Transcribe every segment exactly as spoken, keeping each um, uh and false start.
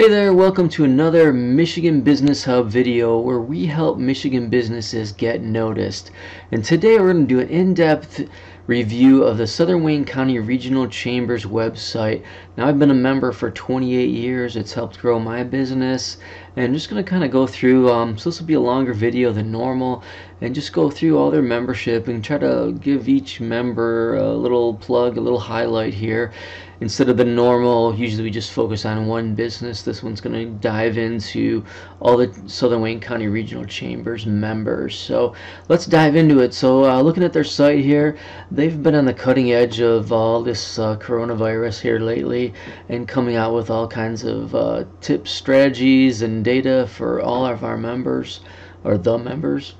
Hey there, welcome to another Michigan Business Hub video where we help Michigan businesses get noticed. And today we're going to do an in-depth review of the Southern Wayne County Regional Chamber's website. Now, I've been a member for twenty-eight years. It's helped grow my business, and I'm just going to kind of go through, um, so this will be a longer video than normal, and just go through all their membership and try to give each member a little plug, a little highlight here. Instead of the normal, usually we just focus on one business. This one's going to dive into all the Southern Wayne County Regional Chamber's members. So let's dive into it. So uh, looking at their site here, they've been on the cutting edge of all this uh, coronavirus here lately and coming out with all kinds of uh, tips, strategies, and data for all of our members, or the members.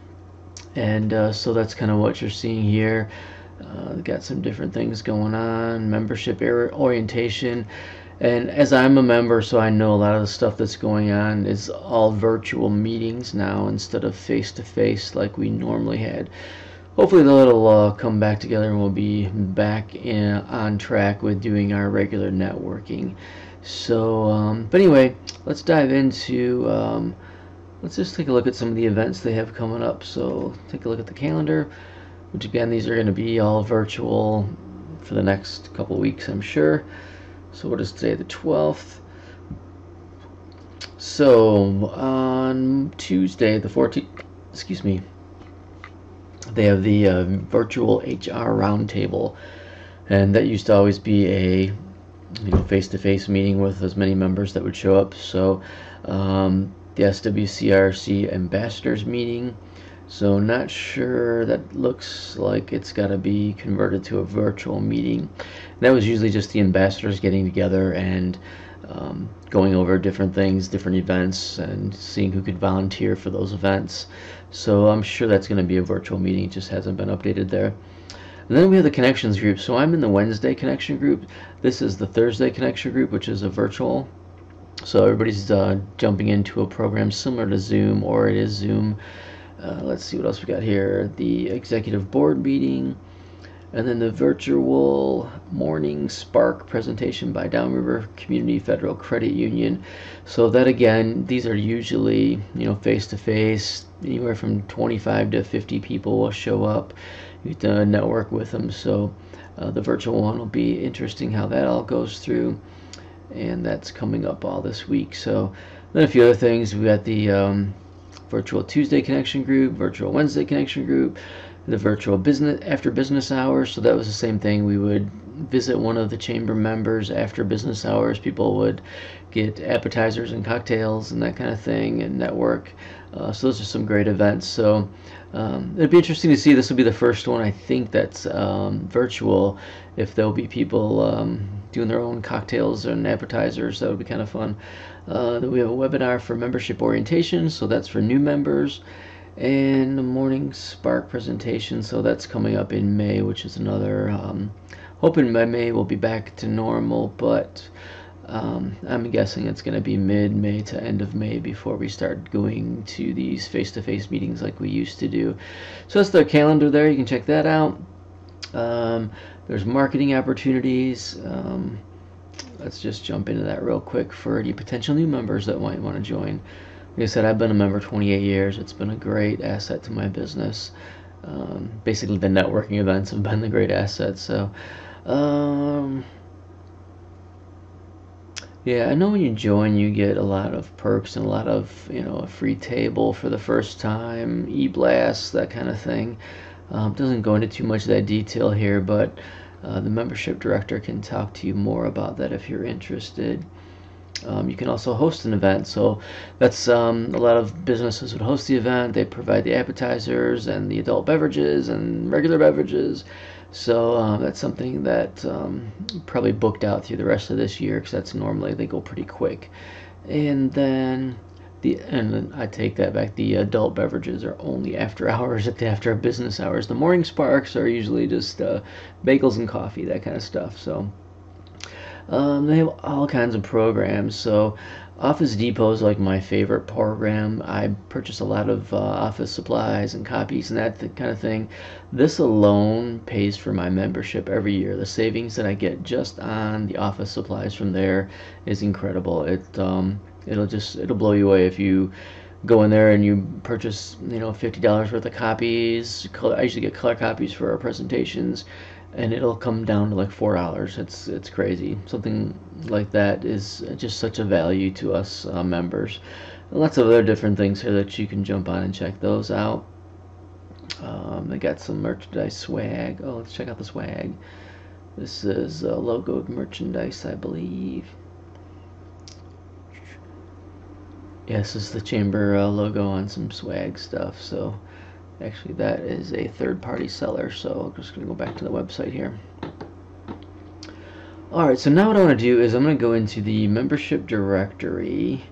And uh, so that's kind of what you're seeing here. Uh, got some different things going on, membership orientation. And as I'm a member, so I know a lot of the stuff that's going on is all virtual meetings now instead of face-to-face like we normally had. Hopefully they'll uh, come back together and we'll be back in, on track with doing our regular networking. So, um, but anyway, let's dive into, um, let's just take a look at some of the events they have coming up. So take a look at the calendar, which again, these are going to be all virtual for the next couple weeks, I'm sure. So what is today, the twelfth? So on Tuesday, the fourteenth, excuse me, they have the uh, virtual H R roundtable, and that used to always be a you know face-to-face meeting with as many members that would show up. So um, the S W C R C ambassadors meeting. So not sure, that looks like it's got to be converted to a virtual meeting. And that was usually just the ambassadors getting together and um, going over different things, different events, and seeing who could volunteer for those events. So I'm sure that's going to be a virtual meeting. It just hasn't been updated there. And then we have the connections group. So I'm in the Wednesday connection group. This is the Thursday connection group, which is a virtual. So everybody's uh, jumping into a program similar to Zoom, or it is Zoom. Uh, let's see what else we got here. The executive board meeting, and then the virtual morning spark presentation by Downriver Community Federal Credit Union. So that again, these are usually you know face-to-face. Anywhere from twenty-five to fifty people will show up. You have to network with them. So uh, the virtual one will be interesting how that all goes through, and that's coming up all this week. So then a few other things. We got the um, virtual Tuesday connection group, virtual Wednesday connection group, the virtual business after business hours. So that was the same thing. We would visit one of the chamber members after business hours. People would get appetizers and cocktails and that kind of thing and network. Uh, so those are some great events. So um, it'd be interesting to see. This will be the first one, I think, that's um, virtual. If there'll be people um, doing their own cocktails and appetizers, that would be kind of fun. Uh, then we have a webinar for membership orientation. So that's for new members. And the morning spark presentation, so that's coming up in May, which is another um, hoping by May we'll be back to normal, but um, I'm guessing it's going to be mid-May to end of May before we start going to these face-to-face meetings like we used to do. So that's their calendar there. You can check that out. Um, there's marketing opportunities. Um, let's just jump into that real quick for any potential new members that might want to join. Like I said, I've been a member twenty-eight years. It's been a great asset to my business. Um, basically, the networking events have been the great asset. So, um, yeah, I know when you join, you get a lot of perks and a lot of, you know, a free table for the first time, e-blasts, that kind of thing. Um, doesn't go into too much of that detail here, but uh, the membership director can talk to you more about that if you're interested. Um, you can also host an event, so that's um, a lot of businesses would host the event. They provide the appetizers and the adult beverages and regular beverages. So um, that's something that um, probably booked out through the rest of this year, because that's normally they go pretty quick. And then the and then I take that back. The adult beverages are only after hours, at the after business hours. The morning sparks are usually just uh, bagels and coffee, that kind of stuff. So. Um, they have all kinds of programs. So Office Depot is like my favorite program. I purchase a lot of uh, office supplies and copies and that th kind of thing. This alone pays for my membership every year. The savings that I get just on the office supplies from there is incredible. It um, It'll just, it'll blow you away if you go in there and you purchase, you know, fifty dollars worth of copies. I usually get color copies for our presentations, and it'll come down to like four dollars. It's, it's crazy. Something like that is just such a value to us uh, members. And lots of other different things here that you can jump on and check those out. Um, they got some merchandise swag. Oh, let's check out the swag. This is uh, logoed merchandise, I believe. Yes, this is the Chamber uh, logo on some swag stuff. So actually that is a third-party seller, so I'm just going to go back to the website here. Alright, so now what I want to do is I'm going to go into the membership directory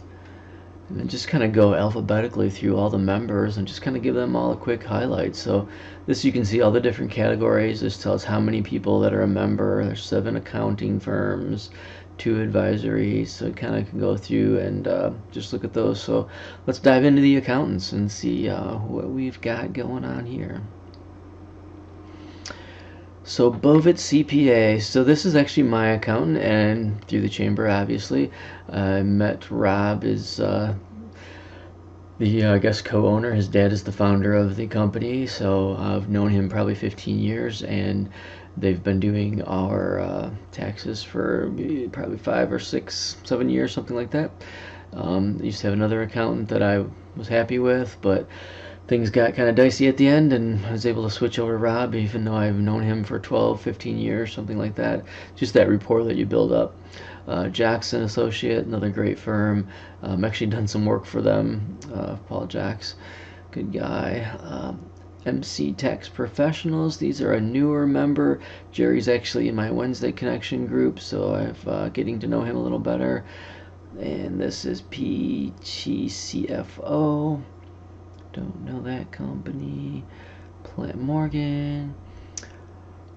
and then just kind of go alphabetically through all the members and just kind of give them all a quick highlight. So this, you can see all the different categories. This tells how many people that are a member. There's seven accounting firms, two advisories, so kind of can go through and uh, just look at those. So let's dive into the accountants and see uh, what we've got going on here. So Bovitt C P A, so this is actually my accountant, and through the Chamber, obviously. I uh, met Rob, is uh, the, uh, I guess, co-owner. His dad is the founder of the company, so I've known him probably fifteen years, and they've been doing our uh, taxes for probably five or six, seven years, something like that. Um, I used to have another accountant that I was happy with, but things got kind of dicey at the end, and I was able to switch over to Rob, even though I've known him for twelve, fifteen years, something like that. Just that rapport that you build up. Uh, Jackson Associate, another great firm. I've um, actually done some work for them. Uh, Paul Jacks, good guy. Um, M C Tax Professionals, these are a newer member. Jerry's actually in my Wednesday Connection group, so I'm uh, getting to know him a little better. And this is P T C F O. Don't know that company. Plant Morgan.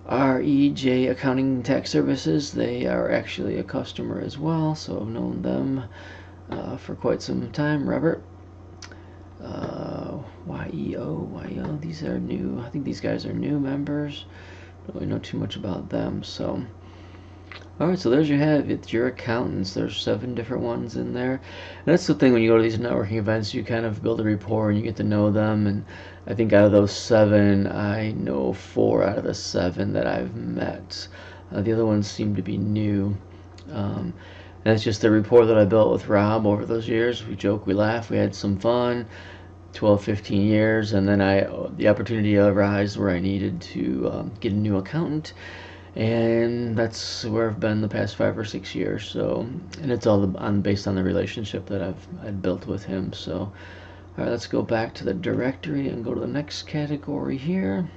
R E J Accounting and Tax Services. They are actually a customer as well, so I've known them uh, for quite some time. Robert. Uh, Y E O, Y E O. These are new. I think these guys are new members. Don't really know too much about them. So, all right. So there's your have it's your accountants. There's seven different ones in there, and that's the thing. When you go to these networking events, you kind of build a rapport and you get to know them. And I think out of those seven, I know four out of the seven that I've met. Uh, the other ones seem to be new. Um, And it's just the rapport that I built with Rob over those years. We joke, we laugh, we had some fun, twelve, fifteen years, and then I, the opportunity arose where I needed to um, get a new accountant, and that's where I've been the past five or six years. So, and it's all on based on the relationship that I've I'd built with him. So, all right, let's go back to the directory and go to the next category here.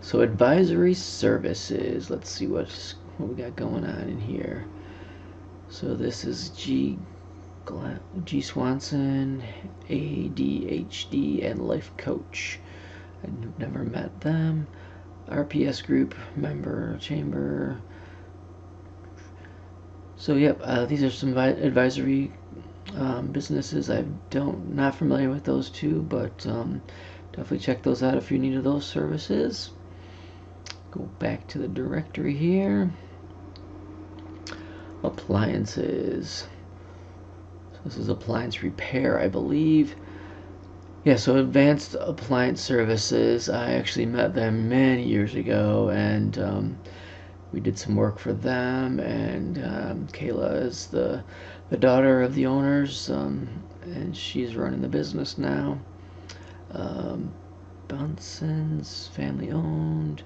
So, advisory services. Let's see what's what we got going on in here. So this is G, G Swanson, A D H D, and Life Coach. I've never met them. R P S Group, member, chamber. So yep, uh, these are some advisory um, businesses. I don't, not familiar with those two, but um, definitely check those out if you need those services. Go back to the directory here. Appliances. So this is appliance repair, I believe. Yeah, so Advanced Appliance Services. I actually met them many years ago, and um, we did some work for them. And um, Kayla is the the daughter of the owners, um, and she's running the business now. Um, Bonson's, family owned.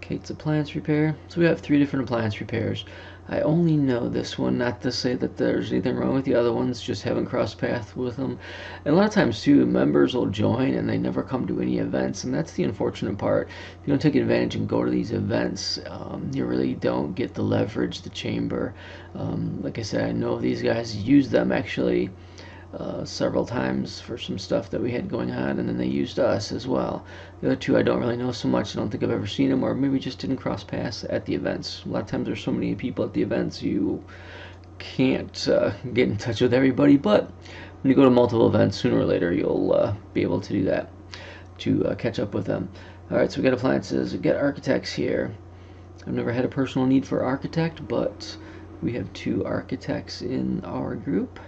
Kate's Appliance Repair. So we have three different appliance repairs. I only know this one, not to say that there's anything wrong with the other ones, just haven't crossed paths with them. And a lot of times too, members will join and they never come to any events, and that's the unfortunate part. If you don't take advantage and go to these events, um, you really don't get the leverage, the chamber. Um, like I said, I know these guys use them actually Uh, several times for some stuff that we had going on, and then they used us as well. The other two I don't really know so much. I don't think I've ever seen them, or maybe just didn't cross paths at the events. A lot of times there's so many people at the events you can't uh, get in touch with everybody, but when you go to multiple events, sooner or later you'll uh, be able to do that, to uh, catch up with them. Alright, so we got appliances, we got architects here. I've never had a personal need for architect, but We have two architects in our group.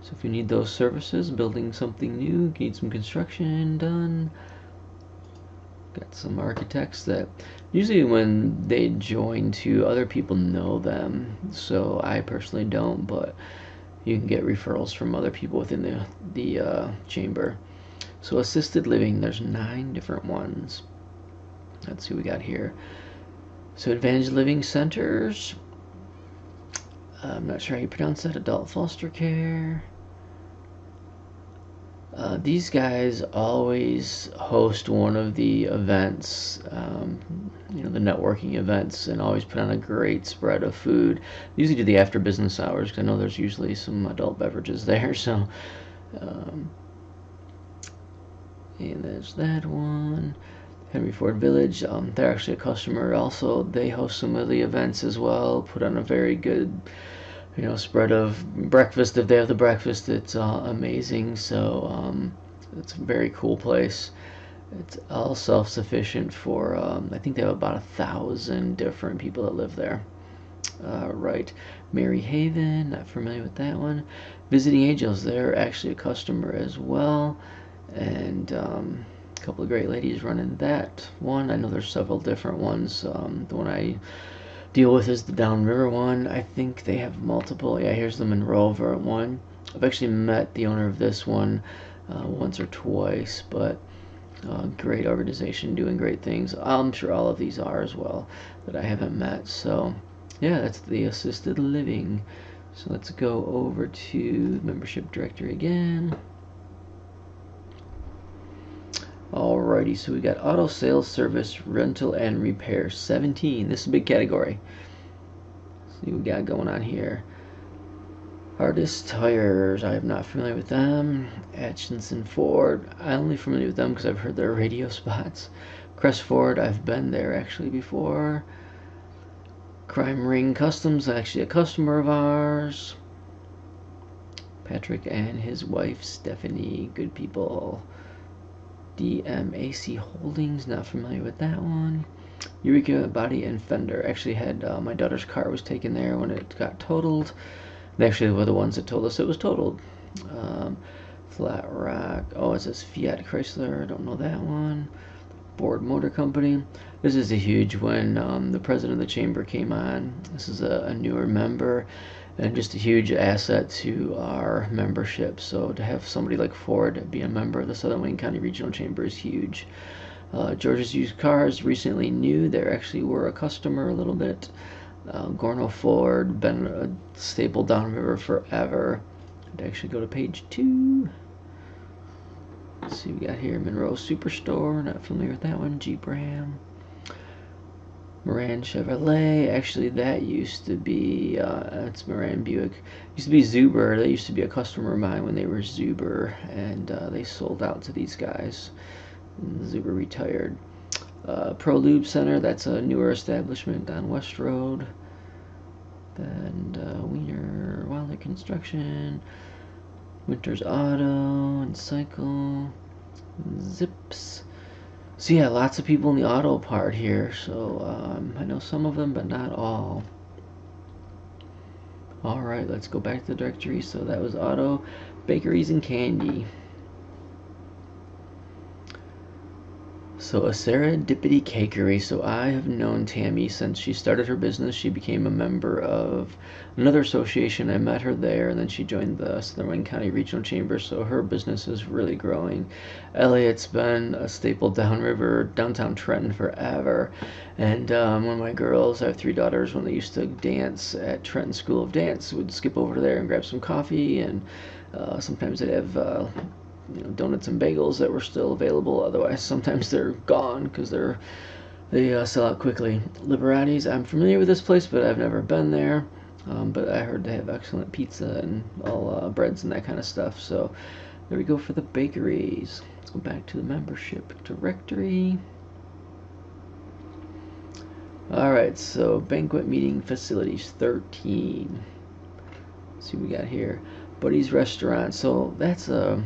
So if you need those services, building something new, need some construction done, got some architects that usually when they join to other people know them. So I personally don't, but you can get referrals from other people within the, the uh, chamber. So assisted living, there's nine different ones. Let's see what we got here. So Advantage Living Centers. I'm not sure how you pronounce that. Adult foster care. Uh, these guys always host one of the events, um, you know, the networking events, and always put on a great spread of food. They usually do the after business hours because I know there's usually some adult beverages there. So, um, and there's that one. Henry Ford Village, um, they're actually a customer also. They host some of the events as well, put on a very good, you know, spread of breakfast. If they have the breakfast, it's uh, amazing. So um, it's a very cool place. It's all self-sufficient for, um, I think they have about a thousand different people that live there. Uh, right, Mary Haven, not familiar with that one. Visiting Angels, they're actually a customer as well. And um, a couple of great ladies running that one. I know there's several different ones. Um, the one I deal with is the Downriver one. I think they have multiple. Yeah, here's the Monroe one. I've actually met the owner of this one uh, once or twice, but uh, great organization, doing great things. I'm sure all of these are as well that I haven't met. So yeah, that's the assisted living. So let's go over to membership directory again. Alrighty, so we got auto sales, service, rental, and repair. seventeen. This is a big category. Let's see what we got going on here. Hardest Tires. I am not familiar with them. Atchison Ford. I'm only familiar with them because I've heard their radio spots. Crest Ford. I've been there actually before. Crime Ring Customs. Actually a customer of ours. Patrick and his wife Stephanie. Good people. D M A C Holdings, not familiar with that one. Eureka Body and Fender. Actually had uh, my daughter's car was taken there when it got totaled. They actually were the ones that told us it was totaled. Um, Flat Rock. Oh, it says Fiat Chrysler. I don't know that one. Ford Motor Company. This is a huge one. Um, the president of the chamber came on. This is a, a newer member. And just a huge asset to our membership. So to have somebody like Ford be a member of the Southern Wayne County Regional Chamber is huge. Uh, George's Used Cars, recently new. They actually were a customer a little bit. Uh, Gorno Ford, been a staple downriver forever. I'd actually go to page two. Let's see what we got here. Monroe Superstore, not familiar with that one. Jeep Ram. Moran Chevrolet, actually that used to be, uh, it's Moran Buick, used to be Zuber. They used to be a customer of mine when they were Zuber, and uh, they sold out to these guys. Zuber retired. Uh, Pro Lube Center, that's a newer establishment on West Road. And uh, Wiener, Wilder Construction, Winters Auto and Cycle, Zips. So yeah, lots of people in the auto part here, so um, I know some of them, but not all. Alright, let's go back to the directory. So that was auto, bakeries, and candy. So a Serendipity Cakery. So I have known Tammy since she started her business. She became a member of another association. I met her there, and then she joined the Southern Wayne County Regional Chamber. So her business is really growing. Elliot's been a staple downriver, downtown Trenton forever. And um, one of my girls, I have three daughters, when they used to dance at Trenton School of Dance, would skip over to there and grab some coffee, and uh, sometimes they'd have Uh, you know, donuts and bagels that were still available. Otherwise, sometimes they're gone because they're they uh, sell out quickly. Liberati's, I'm familiar with this place, but I've never been there. Um, but I heard they have excellent pizza and all uh, breads and that kind of stuff. So there we go for the bakeries. Let's go back to the membership directory. All right, so banquet meeting facilities thirteen. Let's see what we got here. Buddy's Restaurant. So that's a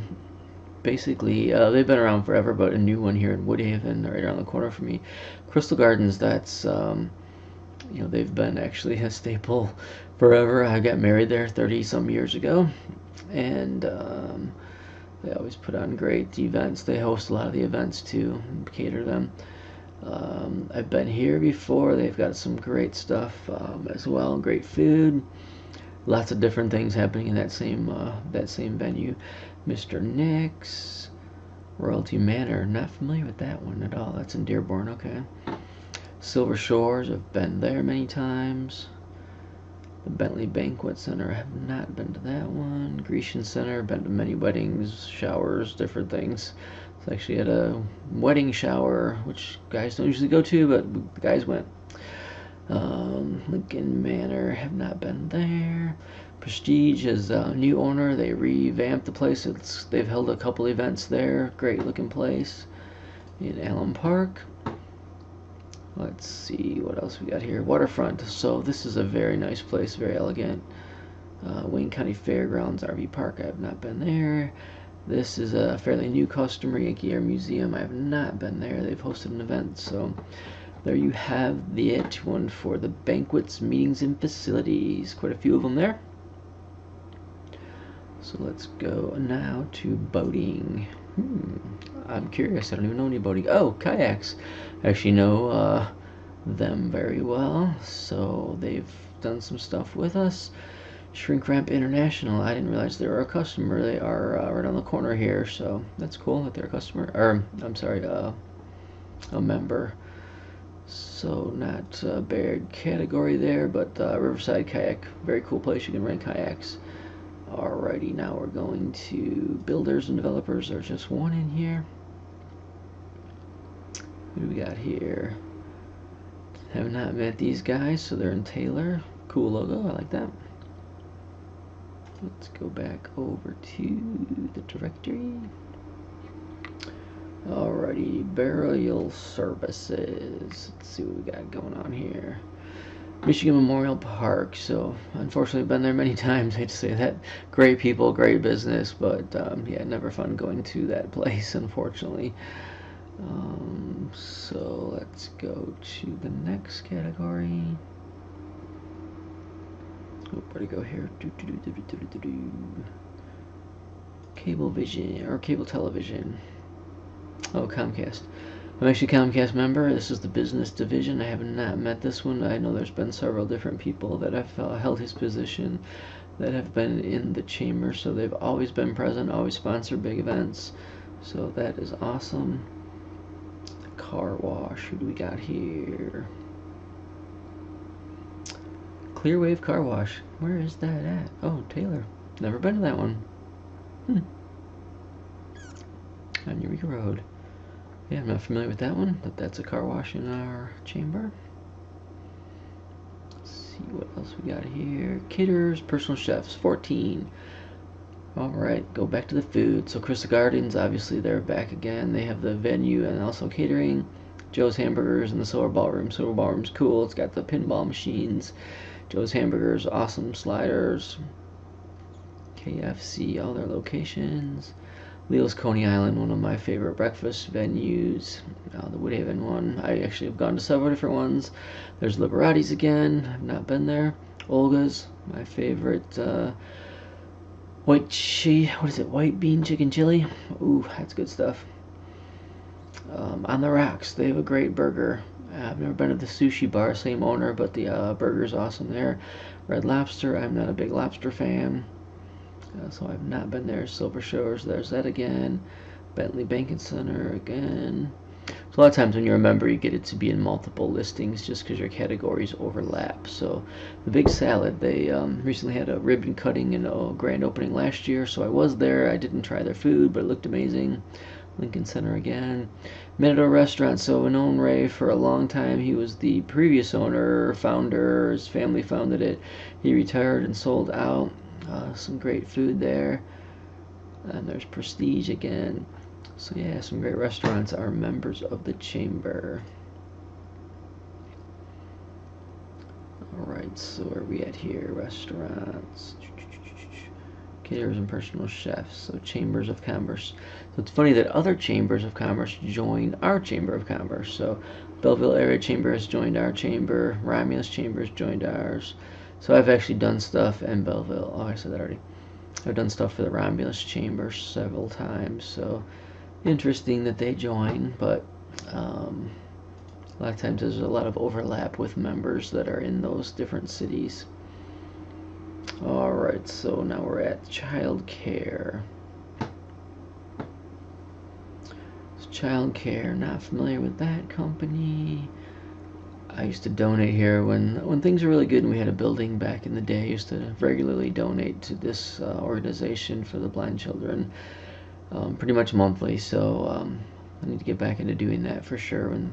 Basically, uh, they've been around forever, but a new one here in Woodhaven, right around the corner from me. Crystal Gardens, that's um, you know, they've been actually a staple forever. I got married there thirty some years ago, and um, they always put on great events. They host a lot of the events too, cater them. Um, I've been here before. They've got some great stuff um, as well, great food. Lots of different things happening in that same uh, that same venue. Mister Nick's, Royalty Manor. Not familiar with that one at all. That's in Dearborn, okay. Silver Shores. I've been there many times. The Bentley Banquet Center. I have not been to that one. Grecian Center. Been to many weddings, showers, different things. So actually had a wedding shower, which guys don't usually go to, but the guys went. Um, Lincoln Manor, have not been there. Prestige is a new owner. They revamped the place. It's, they've held a couple events there. Great looking place in Allen Park. Let's see what else we got here. Waterfront. So this is a very nice place, very elegant. Uh, Wayne County Fairgrounds R V Park. I have not been there. This is a fairly new customer. Yankee Air Museum. I have not been there. They've hosted an event, so. There you have the it one for the banquets, meetings, and facilities. Quite a few of them there. So let's go now to boating. Hmm. I'm curious. I don't even know any boating. Oh, kayaks. I actually know uh, them very well. So they've done some stuff with us. Shrink Wrap International. I didn't realize they were a customer. They are uh, right on the corner here. So that's cool that they're a customer. Or, I'm sorry, uh, a member. So not a bad category there, but uh, Riverside Kayak, very cool place. You can rent kayaks. Alrighty, now we're going to builders and developers. There's just one in here. Who do we got here? Have not met these guys, so they're in Taylor. Cool logo, I like that. Let's go back over to the directory. Alrighty, burial services. Let's see what we got going on here. Michigan Memorial Park. So, unfortunately, I've been there many times. I hate to say that. Great people, great business, but um, yeah, never fun going to that place, unfortunately. Um, so, let's go to the next category. Oh, where to go here? Do, do, do, do, do, do, do. Cable vision or cable television. Oh, Comcast. I'm actually a Comcast member. This is the business division. I have not met this one. I know there's been several different people that have uh, held his position that have been in the chamber, so they've always been present, always sponsored big events. So that is awesome. Car wash. Who do we got here? Clear Wave Car Wash. Where is that at? Oh, Taylor. Never been to that one. Hmm. On Eureka Road. Yeah, I'm not familiar with that one, but that's a car wash in our chamber. Let's see what else we got here. Caterers, personal chefs, fourteen. Alright, go back to the food. So Crystal Gardens, obviously they're back again. They have the venue and also catering. Joe's Hamburgers and the Silver Ballroom. Silver Ballroom's cool. It's got the pinball machines. Joe's Hamburgers, awesome sliders. K F C, all their locations. Leo's Coney Island, one of my favorite breakfast venues. Uh, the Woodhaven one. I actually have gone to several different ones. There's Liberati's again. I've not been there. Olga's, my favorite. Uh, white chi. What is it? White bean chicken chili. Ooh, that's good stuff. Um, on the Rocks, they have a great burger. I've never been to the sushi bar, same owner, but the uh, burger's awesome there. Red Lobster. I'm not a big lobster fan. Uh, so I've not been there. Silver Shores, there's that again. Bentley Banking Center again. So a lot of times when you're a member, you get it to be in multiple listings just because your categories overlap. So the Big Salad, they um, recently had a ribbon cutting and a grand opening last year. So I was there. I didn't try their food, but it looked amazing. Lincoln Center again. Manado Restaurant, so I've known Ray for a long time. He was the previous owner, founder. His family founded it. He retired and sold out. Uh, some great food there, and there's Prestige again. So yeah, some great restaurants are members of the chamber. Alright, so where are we at here? Restaurants, caterers and personal chefs, so chambers of commerce. So it's funny that other chambers of commerce join our chamber of commerce. So Belleville Area Chamber has joined our chamber. Romulus Chamber has joined ours. So I've actually done stuff in Belleville. Oh, I said that already. I've done stuff for the Romulus Chamber several times. So interesting that they join, but um, a lot of times there's a lot of overlap with members that are in those different cities. Alright, so now we're at child care. So child care, not familiar with that company. I used to donate here when, when things were really good and we had a building back in the day. I used to regularly donate to this uh, organization for the blind children, um, pretty much monthly. So um, I need to get back into doing that for sure when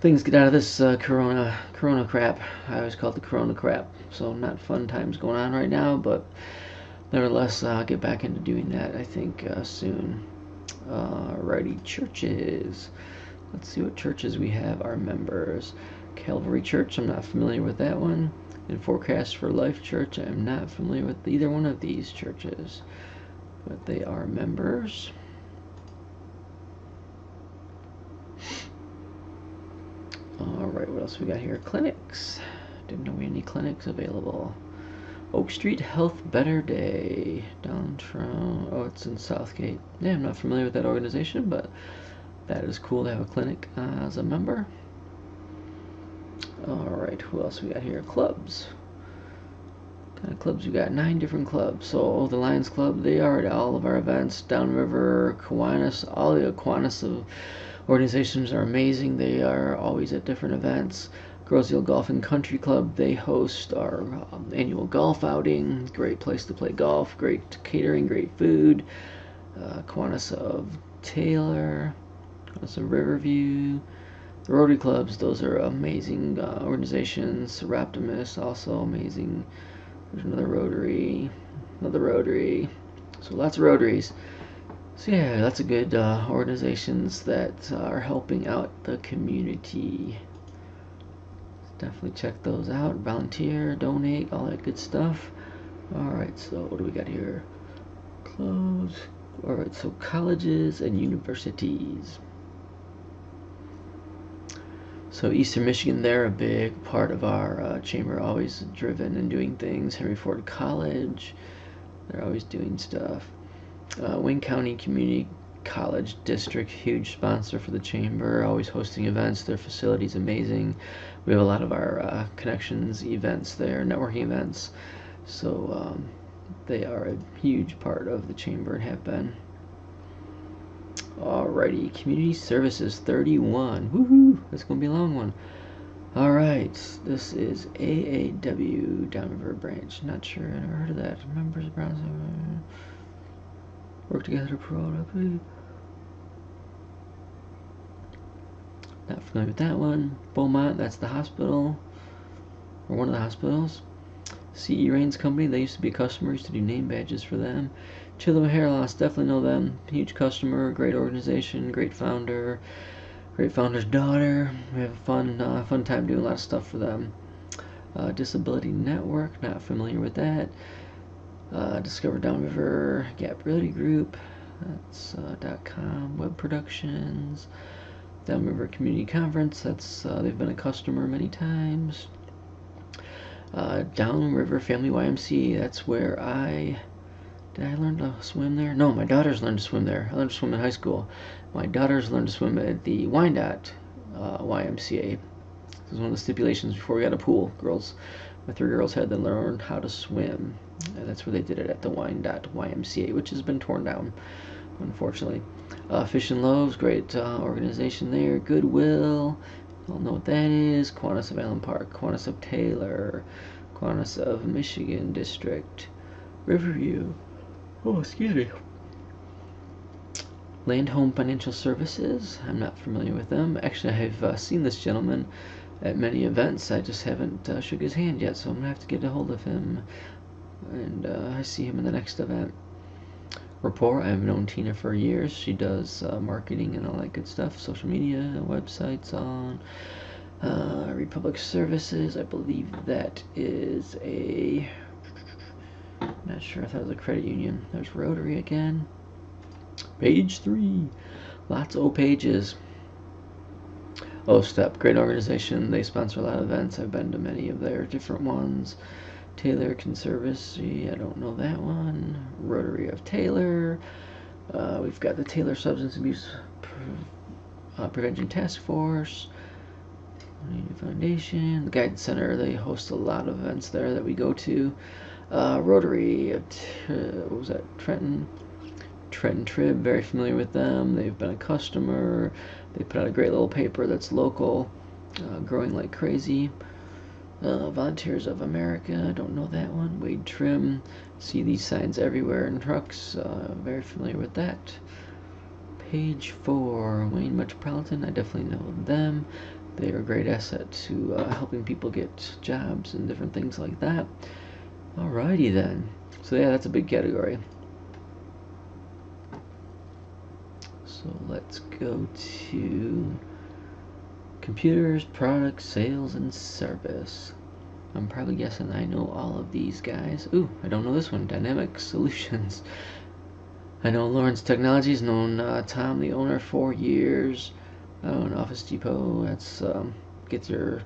things get out of this uh, corona corona crap. I always call it the corona crap. So not fun times going on right now, but nevertheless, I'll get back into doing that, I think, uh, soon. Alrighty, churches. Let's see what churches we have our members. Calvary Church, I'm not familiar with that one. And Forecast for Life Church, I'm not familiar with either one of these churches, but they are members. Alright, what else we got here? Clinics. Didn't know we had any clinics available. Oak Street Health Better Day. Downtown. Oh, it's in Southgate. Yeah, I'm not familiar with that organization, but that is cool to have a clinic uh, as a member. Alright, who else we got here? Clubs. What kind of clubs we got? Nine different clubs. So the Lions Club, they are at all of our events. Downriver, Kiwanis, all the Kiwanis of organizations are amazing. They are always at different events. Groseal Golf and Country Club, they host our um, annual golf outing. Great place to play golf, great catering, great food. Uh, Kiwanis of Taylor. That's a Riverview. The Rotary Clubs, those are amazing uh, organizations. Raptimus, also amazing. There's another Rotary. Another Rotary. So lots of Rotaries. So yeah, lots of good uh, organizations that are helping out the community. So definitely check those out. Volunteer, donate, all that good stuff. Alright, so what do we got here? Close. Alright, so colleges and universities. So Eastern Michigan, they're a big part of our uh, chamber, always driven and doing things. Henry Ford College, they're always doing stuff. Uh, Wayne County Community College District, huge sponsor for the chamber, always hosting events. Their facility is amazing. We have a lot of our uh, connections events there, networking events. So um, they are a huge part of the chamber and have been. Alrighty, Community Services thirty-one. Woohoo! That's going to be a long one. Alright, this is A A W Downriver Branch. Not sure, I never heard of that. Members of Brown's work together to promote. Not familiar with that one. Beaumont, that's the hospital, or one of the hospitals. C E Rains Company, they used to be customers, to do name badges for them. Chisholm Hair Loss, definitely know them. Huge customer, great organization, great founder, great founder's daughter. We have a fun, uh, fun time doing a lot of stuff for them. Uh, Disability Network, not familiar with that. Uh, Discover Downriver, Gap Realty Group, that's uh, .com, Web Productions. Downriver Community Conference, that's uh, they've been a customer many times. Uh, Downriver Family Y M C A, that's where I, did I learn to swim there? No, my daughters learned to swim there. I learned to swim in high school. My daughters learned to swim at the Wyandotte uh, Y M C A. This was one of the stipulations before we got a pool. Girls, my three girls had to learn how to swim. And that's where they did it, at the Wyandotte Y M C A, which has been torn down, unfortunately. Uh, Fish and Loaves, great uh, organization there. Goodwill. I'll know what that is. Kiwanis of Allen Park, Kiwanis of Taylor, Kiwanis of Michigan District, Riverview. Oh, excuse me. Land Home Financial Services. I'm not familiar with them. Actually, I have uh, seen this gentleman at many events. I just haven't uh, shook his hand yet, so I'm gonna have to get a hold of him. And uh, I see him in the next event. Rapport, I've known Tina for years. She does uh, marketing and all that good stuff, social media, websites on. Uh, Republic Services, I believe that is a, not sure, I thought it was a credit union. There's Rotary again. Page three. Lots of pages. Oh, Step, great organization. They sponsor a lot of events. I've been to many of their different ones. Taylor Conservancy, I don't know that one. Rotary of Taylor. Uh, we've got the Taylor Substance Abuse Pre uh, Prevention Task Force. Foundation. The Guidance Center, they host a lot of events there that we go to. Uh, Rotary, of uh, what was that, Trenton? Trenton Trib, very familiar with them. They've been a customer. They put out a great little paper that's local, uh, growing like crazy. Uh, Volunteers of America, I don't know that one. Wade Trim, see these signs everywhere in trucks, uh, very familiar with that. Page four, Wayne Metropolitan, I definitely know them. They are a great asset to uh, helping people get jobs and different things like that. Alrighty then. So yeah, that's a big category. So let's go to computers, products, sales, and service. I'm probably guessing I know all of these guys. Ooh, I don't know this one, Dynamic Solutions. I know Lawrence Technologies, known uh, Tom, the owner, for years. Oh, an Office Depot, that's, um, get your,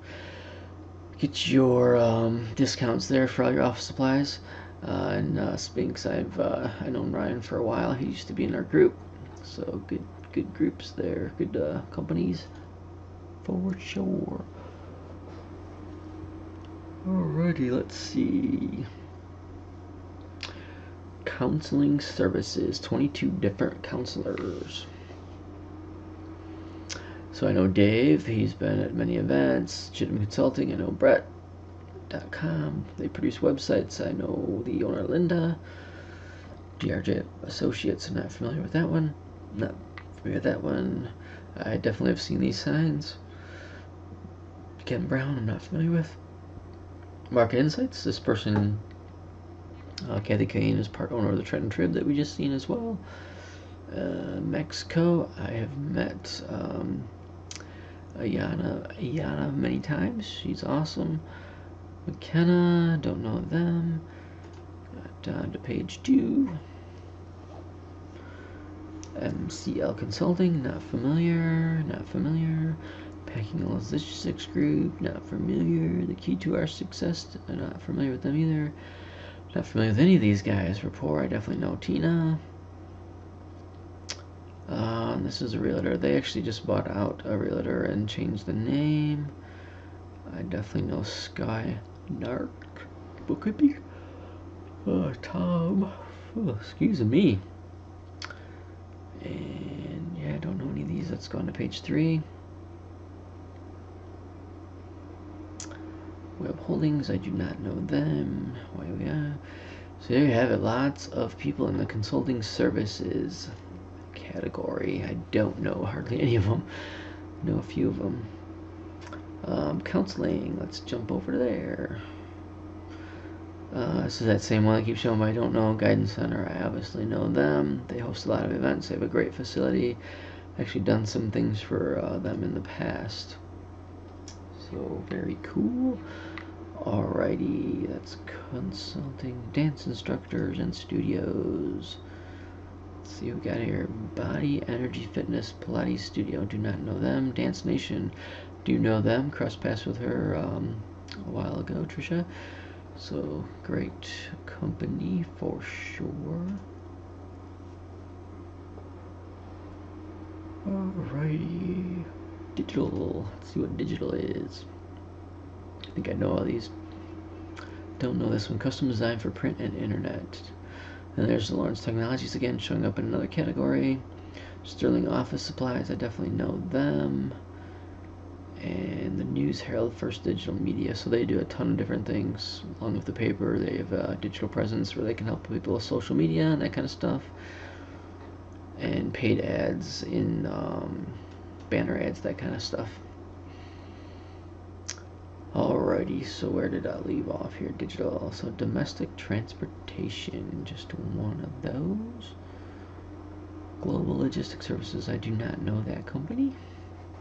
get your, um, discounts there for all your office supplies. Uh, and, uh, Spinks, I've, uh, I've known Ryan for a while. He used to be in our group. So, good, good groups there, good, uh, companies, for sure. Alrighty, let's see. Counseling services, twenty-two different counselors. So I know Dave, he's been at many events. Chittum Consulting, I know Brett dot com. They produce websites. I know the owner, Linda. D R J Associates, I'm not familiar with that one. Not familiar with that one. I definitely have seen these signs. Ken Brown, I'm not familiar with. Market Insights, this person, uh, Kathy Kane, is part owner of the Trenton Trib that we just seen as well. Uh, Mexico, I have met, um, Ayana, Ayana many times. She's awesome. McKenna, don't know them. Got on to page two. M C L Consulting, not familiar, not familiar. Packing and Logistics Group, not familiar. The Key to Our Success, not familiar with them either. Not familiar with any of these guys. Rapport, I definitely know Tina. Uh, this is a realtor. They actually just bought out a realtor and changed the name. I definitely know Sky Nark. Bookkeeping. Uh, Tom. Oh, excuse me. And yeah, I don't know any of these. Let's go on to page three. Web Holdings. I do not know them. Why we are. So there you have it. Lots of people in the consulting services category. I don't know hardly any of them. I know a few of them. Um, counseling. Let's jump over there. Uh, this is that same one I keep showing, but I don't know. Guidance Center, I obviously know them. They host a lot of events. They have a great facility. I've actually done some things for uh, them in the past. So, very cool. Alrighty, that's consulting, dance instructors, and studios. Let's see what we got here. Body, Energy, Fitness, Pilates Studio. Do not know them. Dance Nation. Do know them. Crossed paths with her um, a while ago, Trisha. So, great company for sure. Alrighty. Digital. Let's see what digital is. I think I know all these. Don't know this one. Custom design for print and internet. And there's the Lawrence Technologies again, showing up in another category. Sterling Office Supplies, I definitely know them. And the News Herald, First Digital Media. So they do a ton of different things along with the paper. They have a digital presence where they can help people with social media and that kind of stuff. And paid ads in um, banner ads, that kind of stuff. Alrighty, so where did I leave off here? Digital, also domestic transportation, just one of those. Global Logistics Services, I do not know that company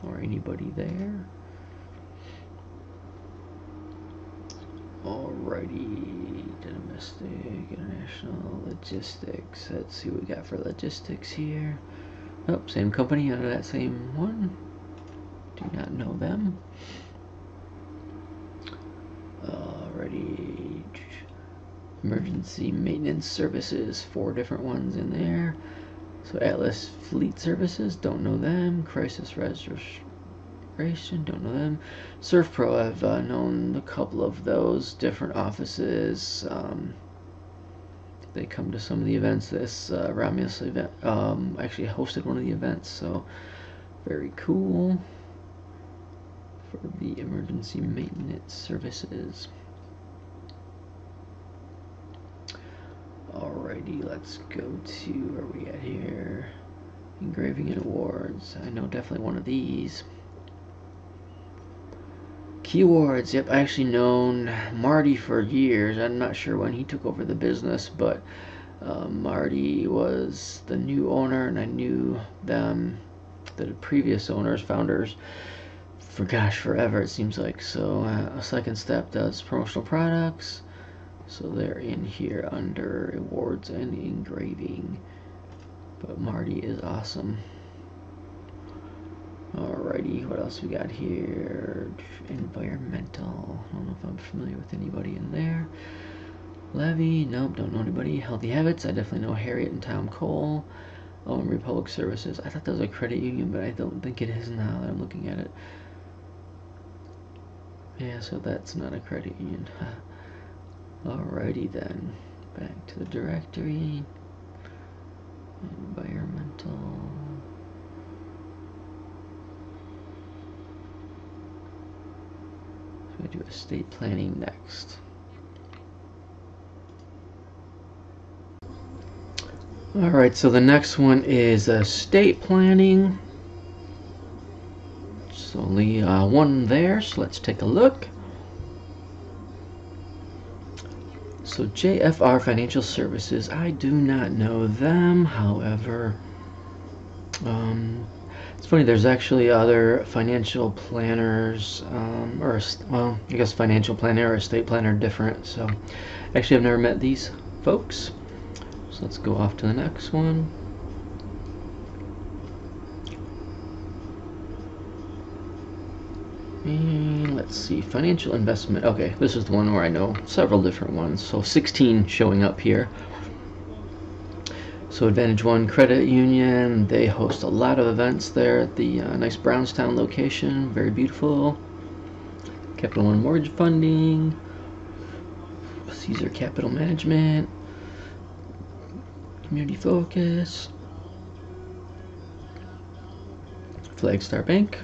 or anybody there. Alrighty, domestic, international, logistics. Let's see what we got for logistics here. Oh, same company out of that same one. do not know them. Already emergency maintenance services, four different ones in there. So Atlas Fleet Services, don't know them. Crisis Restoration, don't know them. Surf Pro, I've uh, known a couple of those different offices. Um, they come to some of the events. This uh, Romulus event um, actually hosted one of the events, so very cool for the emergency maintenance services. Alrighty, let's go to where we at here. Engraving and awards. I know definitely one of these. Key awards. Yep, I actually known Marty for years. I'm not sure when he took over the business, but uh, Marty was the new owner, and I knew them, the previous owners, founders, for gosh, forever it seems like. So uh, a second step does promotional products. So they're in here under awards and engraving. But Marty is awesome. Alrighty, what else we got here? Environmental. I don't know if I'm familiar with anybody in there. Levy, nope, don't know anybody. Healthy Habits, I definitely know Harriet and Tom Cole. Oh, and Republic Services. I thought that was a credit union, but I don't think it is now that I'm looking at it. Yeah, so that's not a credit union. Alrighty then, back to the directory, environmental, so I do estate planning next. Alright, so the next one is estate planning. It's only uh, one there, so let's take a look. So J F R Financial Services, I do not know them, however, um, it's funny, there's actually other financial planners, um, or, well, I guess financial planner or estate planner are different, so actually I've never met these folks, so let's go off to the next one. And let's see, financial investment. Okay, this is the one where I know several different ones. So sixteen showing up here. So Advantage One Credit Union, they host a lot of events there at the uh, nice Brownstown location. Very beautiful. Capital One Mortgage Funding. Caesar Capital Management. Community Focus. Flagstar Bank.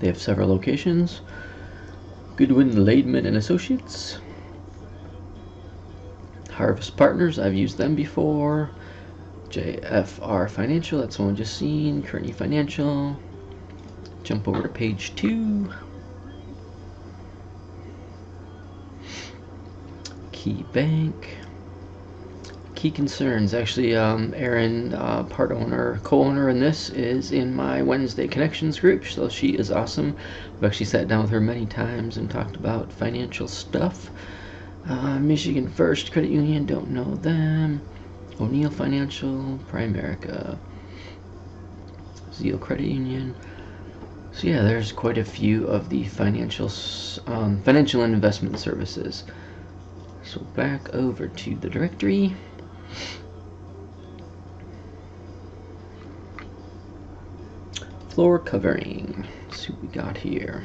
They have several locations. Goodwin, Laidman and Associates. Harvest Partners, I've used them before. J F R Financial, that's the one just seen. Kearney Financial. Jump over to page two. Key Bank. Key Concerns, actually um, Erin, uh, part owner, co-owner in this, is in my Wednesday Connections group, so she is awesome. I've actually sat down with her many times and talked about financial stuff. Uh, Michigan First Credit Union, don't know them. O'Neill Financial, Primerica, Zeal Credit Union. So yeah, there's quite a few of the financial, um, financial and investment services. So back over to the directory. Floor covering. Let's see what we got here.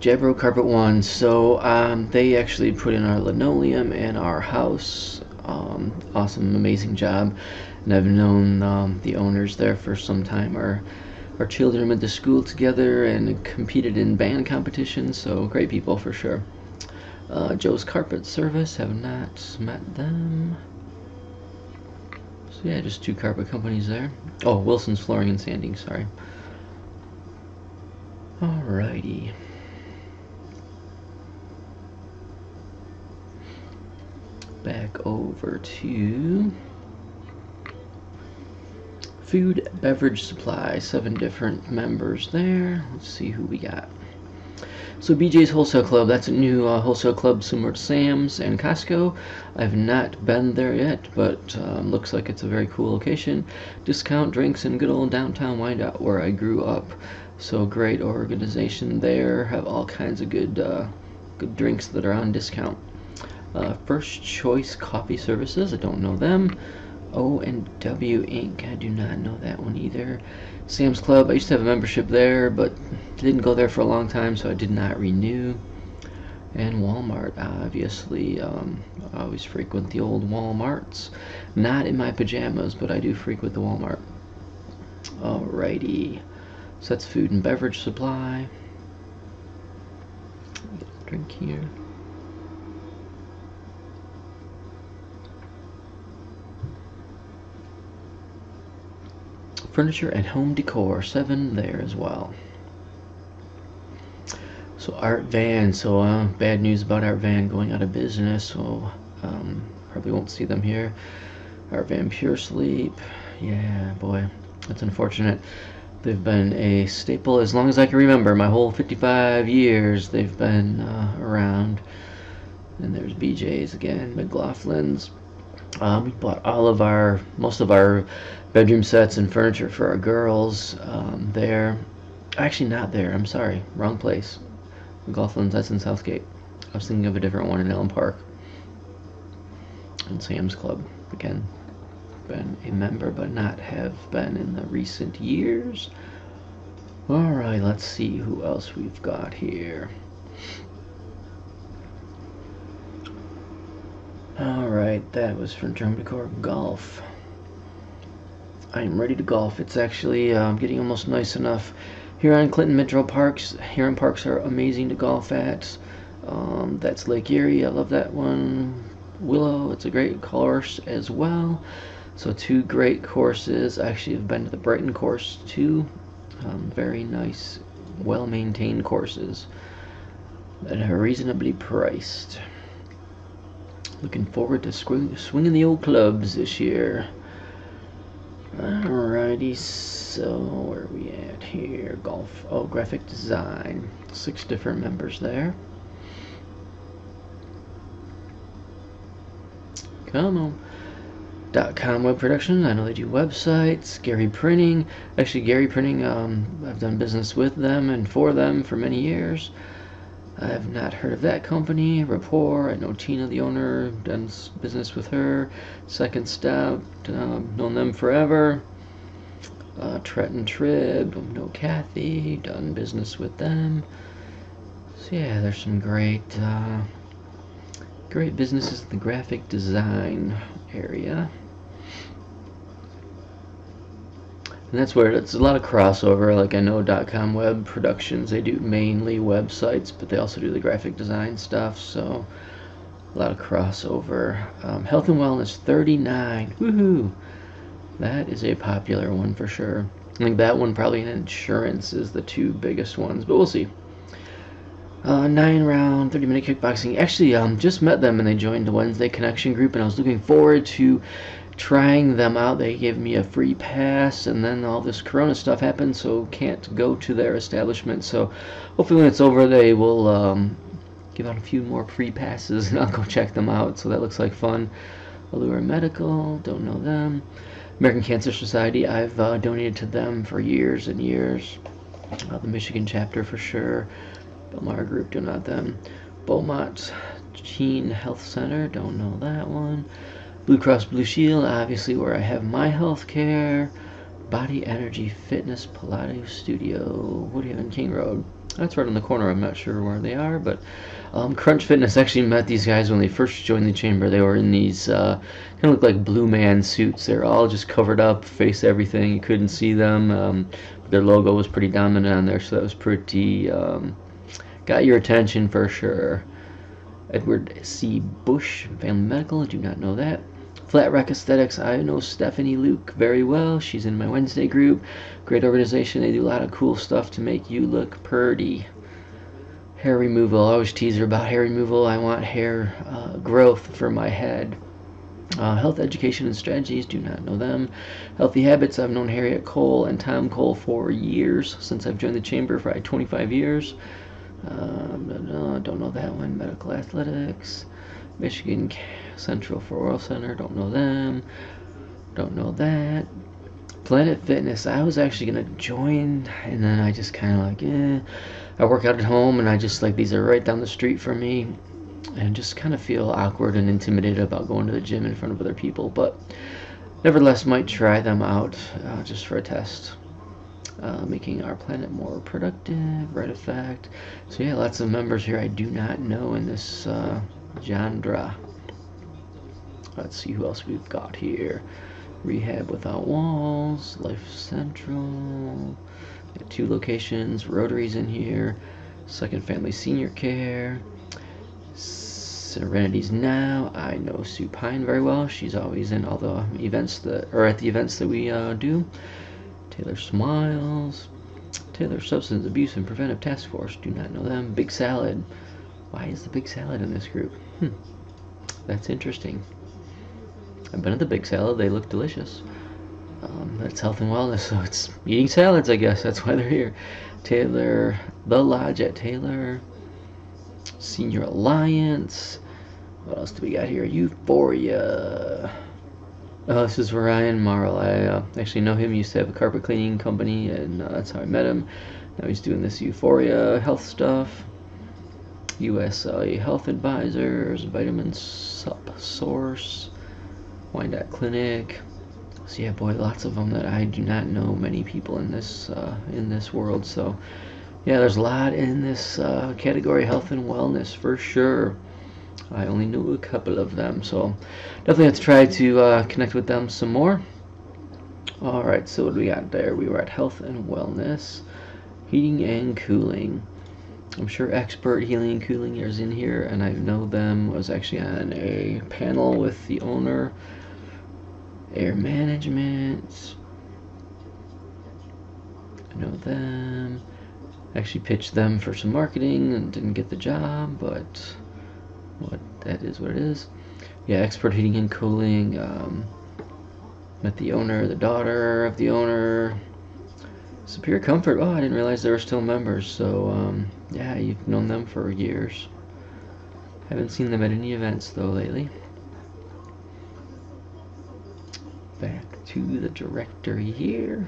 Jabro Carpet One. So um, they actually put in our linoleum and our house. Um, awesome, amazing job. And I've known um, the owners there for some time. Our our children went to school together and competed in band competitions. So great people for sure. Uh, Joe's Carpet Service, have not met them. So yeah, just two carpet companies there. Oh, Wilson's Flooring and Sanding, sorry. Alrighty. Back over to Food Beverage Supply, seven different members there. Let's see who we got. So B J's Wholesale Club, that's a new uh, wholesale club similar to Sam's and Costco. I've not been there yet, but um, looks like it's a very cool location. Discount drinks and good old downtown Wyandotte, where I grew up. So great organization there. Have all kinds of good, uh, good drinks that are on discount. Uh, First Choice Coffee Services, I don't know them. O and W Incorporated, I do not know that one either. Sam's Club, I used to have a membership there, but didn't go there for a long time, so I did not renew. And Walmart, obviously. Um, I always frequent the old Walmarts. Not in my pajamas, but I do frequent the Walmart. Alrighty. So that's food and beverage supply. Get a drink here. Furniture and home decor, seven there as well. So Art Van, so uh, bad news about Art Van going out of business, so um, probably won't see them here. Art Van Pure Sleep, yeah boy, that's unfortunate. They've been a staple as long as I can remember. My whole fifty-five years they've been uh, around. And there's B J's again, McLaughlin's. Um, we bought all of our, most of our bedroom sets and furniture for our girls um, there. Actually, not there. I'm sorry. Wrong place. McLaughlin's, that's in Southgate. I was thinking of a different one in Elm Park. And Sam's Club. Again, been a member, but not have been in the recent years. Alright, let's see who else we've got here. Alright, that was from Drum Decor Golf. I am ready to golf. It's actually um, getting almost nice enough. Here on Clinton Metro Parks, Huron Parks are amazing to golf at. Um, that's Lake Erie. I love that one. Willow, it's a great course as well. So two great courses. I actually have been to the Brighton course too. Um, very nice, well-maintained courses that are reasonably priced. Looking forward to swing, swinging the old clubs this year. Alrighty, so where are we at here? Golf. Oh, graphic design. Six different members there. Come on. Dot com web production. I know they do websites. Gary Printing. Actually, Gary Printing, um, I've done business with them and for them for many years. I have not heard of that company. Rapport, I know Tina, the owner, done business with her. Second Step, um, known them forever. Uh, Tretton Trib, know Kathy, done business with them. So yeah, there's some great, uh, great businesses in the graphic design area. And that's where it's a lot of crossover. Like I know dot com Web Productions, they do mainly websites, but they also do the graphic design stuff, so a lot of crossover. Um, health and Wellness thirty-nine, woohoo! That is a popular one for sure. I think that one probably in insurance is the two biggest ones, but we'll see. Uh, nine round, thirty minute kickboxing. Actually, um, just met them and they joined the Wednesday Connection group, and I was looking forward to trying them out. They gave me a free pass, and then all this corona stuff happened, so can't go to their establishment. So hopefully when it's over they will um, give out a few more free passes and I'll go check them out. So that looks like fun. Allure Medical, don't know them. American Cancer Society, I've uh, donated to them for years and years. Uh, the Michigan chapter for sure. Belmar Group, don't know them. Beaumont Teen Health Center, don't know that one. Blue Cross Blue Shield, obviously where I have my health care. Body Energy Fitness Pilates Studio, Woodhaven King Road. That's right on the corner. I'm not sure where they are, but um, Crunch Fitness, actually met these guys when they first joined the chamber. They were in these uh, kind of look like blue man suits. They're all just covered up, face everything. You couldn't see them. Um, their logo was pretty dominant on there, so that was pretty um, got your attention for sure. Edward C. Bush Family Medical, I do not know that. Flat Rock Aesthetics, I know Stephanie Luke very well. She's in my Wednesday group. Great organization. They do a lot of cool stuff to make you look pretty. Hair removal. I always tease her about hair removal. I want hair uh, growth for my head. Uh, health Education and Strategies, do not know them. Healthy Habits, I've known Harriet Cole and Tom Cole for years, since I've joined the chamber for like, twenty-five years. Um, no, don't know that one. Medical Athletics, Michigan Central for Oral Center, don't know them, don't know that. Planet Fitness, I was actually gonna join, and then I just kind of like, eh. I work out at home, and I just like, these are right down the street from me, and just kind of feel awkward and intimidated about going to the gym in front of other people, but nevertheless might try them out uh, just for a test. Uh, making our planet more productive, right effect. So yeah, lots of members here I do not know in this uh, genre. Let's see who else we've got here. Rehab Without Walls, Life Central, two locations, Rotary's in here, Second Family Senior Care, Serenity's Now. I know Sue Pine very well. She's always in all the events that, or at the events that we uh, do. Taylor Smiles, Taylor Substance Abuse and Preventive Task Force, do not know them. Big Salad, why is the Big Salad in this group? Hmm, that's interesting. I've been at the Big Salad, they look delicious. Um, that's health and wellness, so it's eating salads, I guess, that's why they're here. Taylor, The Lodge at Taylor, Senior Alliance, what else do we got here? Euphoria. Uh, this is Ryan Marl. I uh, actually know him. He used to have a carpet cleaning company, and uh, that's how I met him. Now he's doing this Euphoria health stuff. U S L A Health Advisors, Vitamin Sup Source, Wyandotte Clinic. So yeah, boy, lots of them that I do not know many people in this uh, in this world. So yeah, there's a lot in this uh, category, health and wellness for sure. I only knew a couple of them, so definitely have to try to uh, connect with them some more. Alright, so what do we got there? We were at Health and Wellness, Heating and Cooling. I'm sure Expert Heating and Cooling is in here, and I know them. I was actually on a panel with the owner. Air Management, I know them. Actually pitched them for some marketing and didn't get the job, but what that is what it is. Yeah, Expert Heating and Cooling. Um, met the owner, the daughter of the owner. Superior Comfort. Oh, I didn't realize they were still members. So um, yeah, you've known them for years. Haven't seen them at any events though lately. Back to the directory here.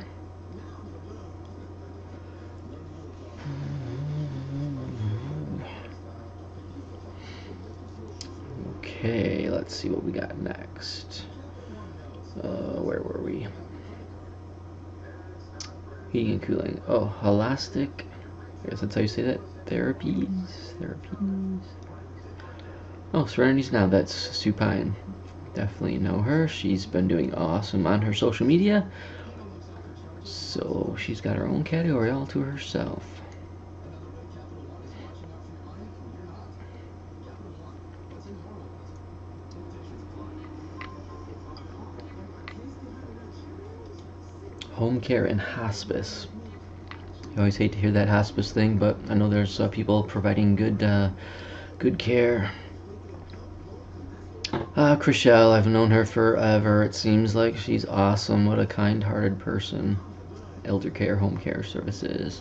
Okay, let's see what we got next. Uh, where were we? Heating and cooling. Oh, holistic. I guess that's how you say that. Therapies. Therapies. Oh, Serenity's Now. That's Sue Pine. Definitely know her. She's been doing awesome on her social media. So she's got her own category all to herself. Home care and hospice. You always hate to hear that hospice thing, but I know there's uh, people providing good uh, good care. Uh, Chrishell, I've known her forever. It seems like she's awesome. What a kind-hearted person. Elder care, home care services.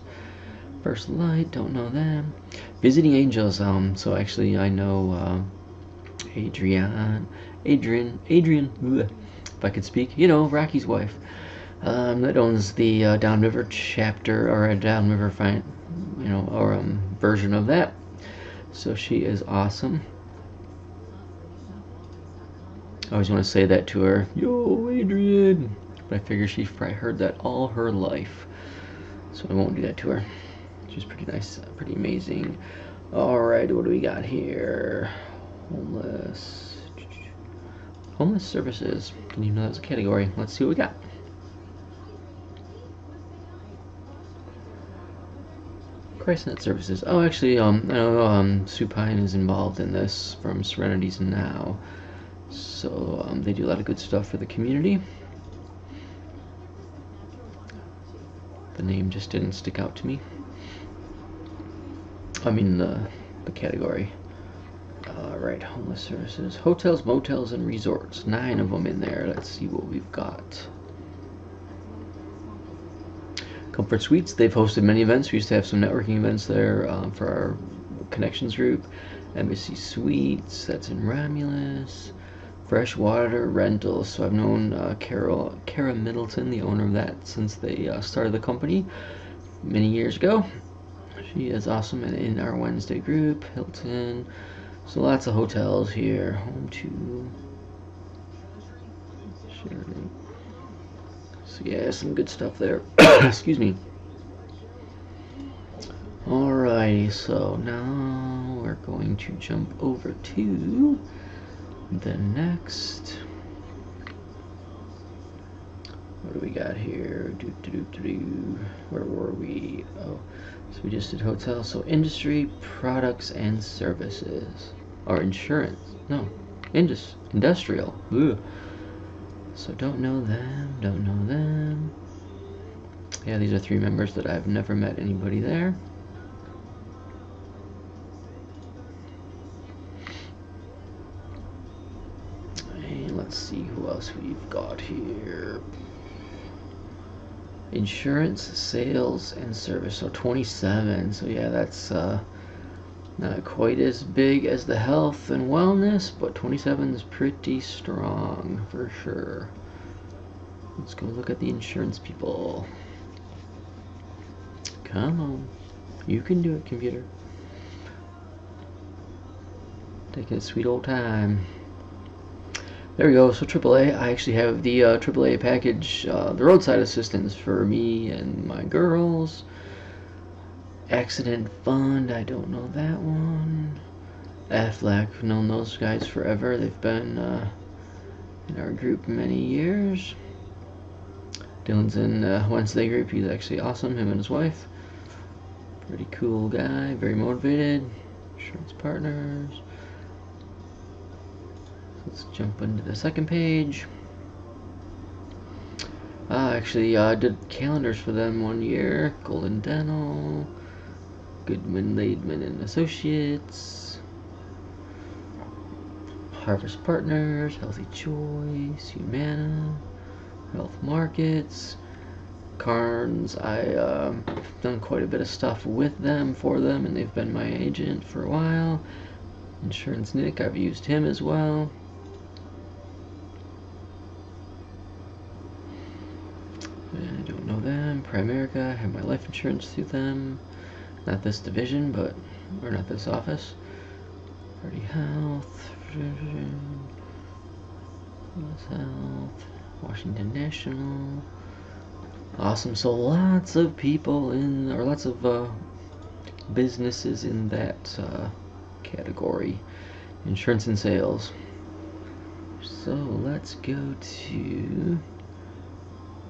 First Light, don't know them. Visiting Angels. Um, so actually, I know uh, Adrian, Adrian, Adrian. If I could speak, you know, Rocky's wife. Um, that owns the uh, Downriver chapter, or a Downriver fine, you know, or um, version of that. So she is awesome. I always want to say that to her, yo, Adrian. But I figure she's probably heard that all her life, so I won't do that to her. She's pretty nice, pretty amazing. All right, what do we got here? Homeless, homeless services. Didn't even know that was a category. Let's see what we got. ChristNet Services. Oh, actually, um, I know um, Sue Pine is involved in this from Serenity's Now, so um, they do a lot of good stuff for the community. The name just didn't stick out to me. I mean the the category. All right, homeless services, hotels, motels, and resorts. Nine of them in there. Let's see what we've got. Comfort Suites. They've hosted many events. We used to have some networking events there um, for our connections group. Embassy Suites, that's in Romulus. Freshwater Rentals. So I've known uh, Carol, Kara Middleton, the owner of that, since they uh, started the company many years ago. She is awesome and in our Wednesday group. Hilton. So lots of hotels here. Home to Sheridan. So yeah, some good stuff there. Excuse me. Alrighty, so now we're going to jump over to the next. What do we got here? Do, do, do, do, do. Where were we? Oh, so we just did hotels. So industry, products, and services. Or insurance. No, Indus industrial. Ugh. So don't know them, don't know them. Yeah, these are three members that I've never met anybody there. And let's see who else we've got here. Insurance, sales, and service. So twenty-seven. So yeah, that's uh, not quite as big as the health and wellness, but twenty-seven is pretty strong for sure. Let's go look at the insurance people. Come on. You can do it, computer. Taking a sweet old time. There we go. So triple A, I actually have the uh, triple A package, uh, the roadside assistance for me and my girls. Accident Fund, I don't know that one. Aflac, known those guys forever. They've been uh, in our group many years. Dylan's in uh, Wednesday group. He's actually awesome, him and his wife. Pretty cool guy, very motivated. Insurance Partners. Let's jump into the second page. Uh, actually, I uh, did calendars for them one year. Golden Dental, Goodman, Laidman and Associates, Harvest Partners, Healthy Choice, Humana, Health Markets, Carnes. I uh, have done quite a bit of stuff with them, for them, and they've been my agent for a while. Insurance Nick, I've used him as well. I don't know them. Primerica, I have my life insurance through them. Not this division, but, or not this office. Party Health, U S Health, Washington National. Awesome, so lots of people in, or lots of uh, businesses in that uh, category. Insurance and sales. So let's go to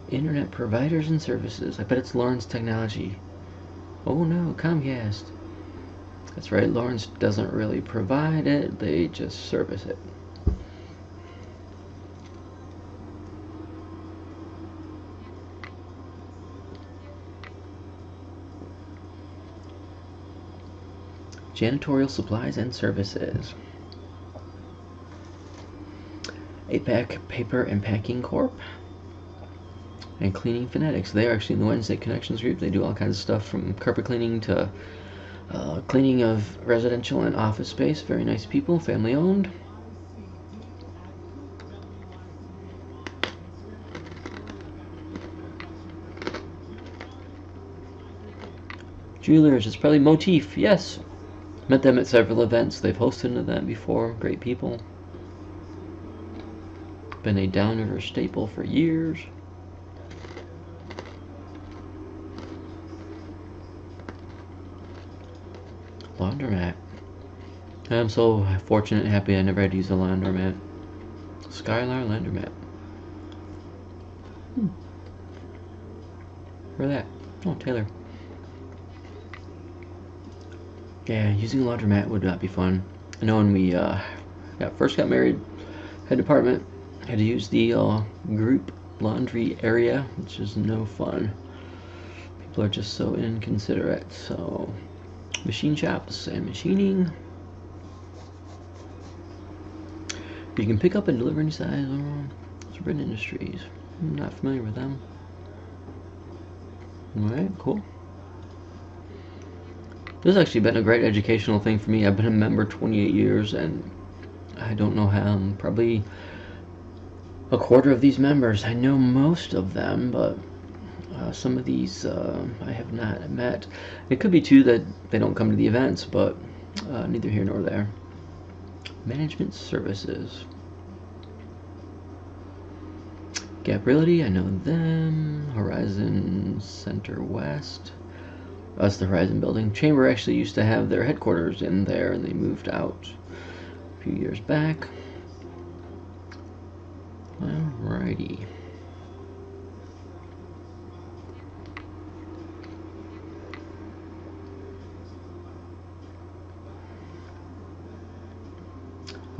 Internet providers and services. I bet it's Lawrence Technology. Oh no, Comcast. That's right, Lawrence doesn't really provide it, they just service it. Janitorial supplies and services. A PAC Paper and Packing Corp. And Cleaning Phonetics. They're actually in the Wednesday Connections group. They do all kinds of stuff from carpet cleaning to uh, cleaning of residential and office space. Very nice people, family owned. Jewelers, it's probably Motif, yes. Met them at several events. They've hosted an event before. Great people. Been a Downriver staple for years. Laundromat. I'm so fortunate and happy I never had to use a laundromat. Skylar Laundromat. Hmm. Where that? Oh, Taylor. Yeah, using a laundromat would not be fun. I know when we uh, got, first got married, had an apartment, had to use the uh, group laundry area, which is no fun. People are just so inconsiderate, so... Machine shops and machining. You can pick up and deliver any size. It's Britain Industries. I'm not familiar with them. Alright, cool. This has actually been a great educational thing for me. I've been a member twenty-eight years, and I don't know how, um, probably a quarter of these members. I know most of them, but uh, some of these uh, I have not met. It could be, too, that they don't come to the events, but uh, neither here nor there. Management services. Gap Realty, I know them. Horizon Center West. That's the Horizon building. Chamber actually used to have their headquarters in there, and they moved out a few years back. Alrighty.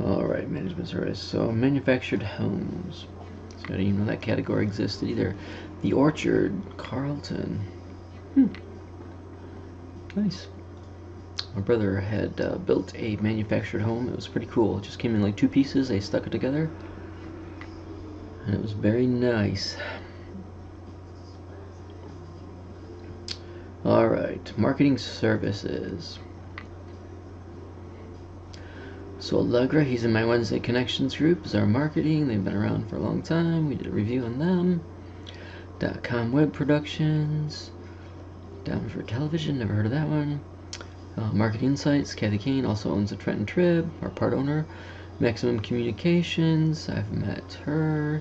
Alright, management service. So, manufactured homes. So, I didn't even know that category existed either. The Orchard, Carlton. Hmm. Nice. My brother had uh, built a manufactured home. It was pretty cool. It just came in like two pieces. They stuck it together. And it was very nice. Alright. Marketing services. So Allegra, he's in my Wednesday Connections group, is our marketing. They've been around for a long time. We did a review on them. Dot-com Web Productions. Down for Television, never heard of that one. Uh, Market Insights, Kathy Kane also owns the Trenton Trib, our part owner. Maximum Communications, I've met her.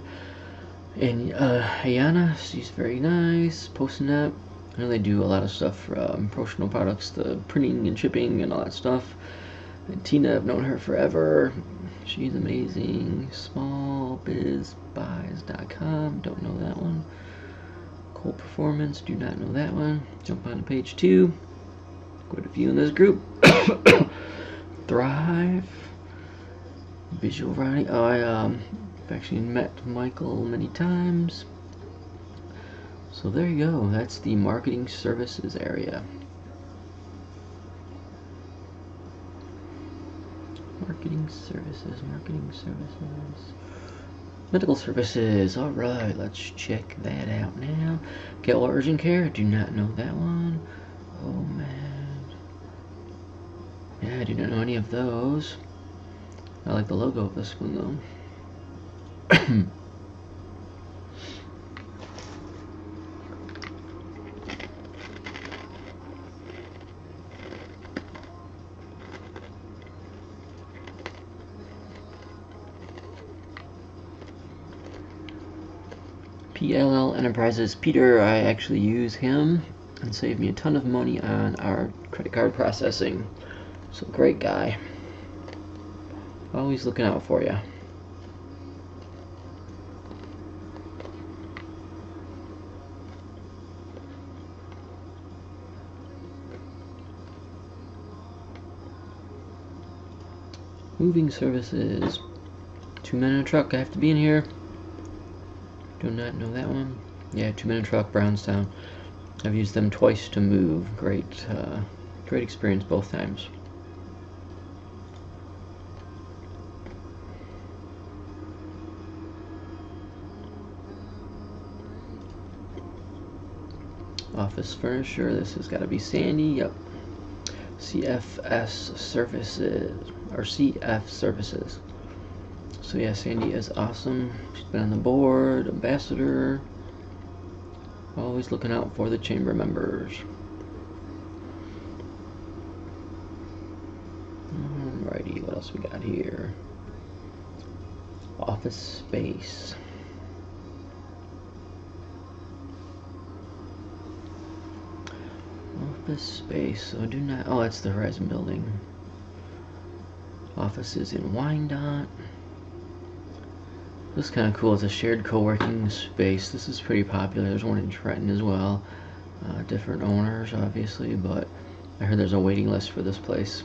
And uh, Ayana, she's very nice. PostNet, I know they do a lot of stuff for um, promotional products, the printing and shipping and all that stuff. And Tina, I've known her forever. She's amazing. small biz buys dot com, don't know that one. Cold Performance, do not know that one. Jump on to page two. Quite a few in this group. Thrive. Visual Writing. Oh, I um, actually met Michael many times. So there you go. That's the marketing services area. Marketing services, marketing services. Medical services, alright, let's check that out now. Cal Urgent Care, do not know that one. Oh man. Yeah, I do not know any of those. I like the logo of this one though. P L L Enterprises. Peter, I actually use him and saved me a ton of money on our credit card processing. So great guy. Always looking out for you. Moving services. Two men in a truck. I have to be in here. Do not know that one. Yeah, two-minute truck, Brownstown. I've used them twice to move. Great, uh, great experience both times. Office furniture. This has got to be Sandy. Yep. C F S services or C F services. So yeah, Sandy is awesome. She's been on the board, ambassador. Always looking out for the chamber members. Alrighty, what else we got here? Office space. Office space, so do not, oh, that's the Horizon building. Offices in Wyandotte. This is kind of cool. It's a shared co-working space. This is pretty popular. There's one in Trenton as well. Uh, different owners, obviously, but I heard there's a waiting list for this place.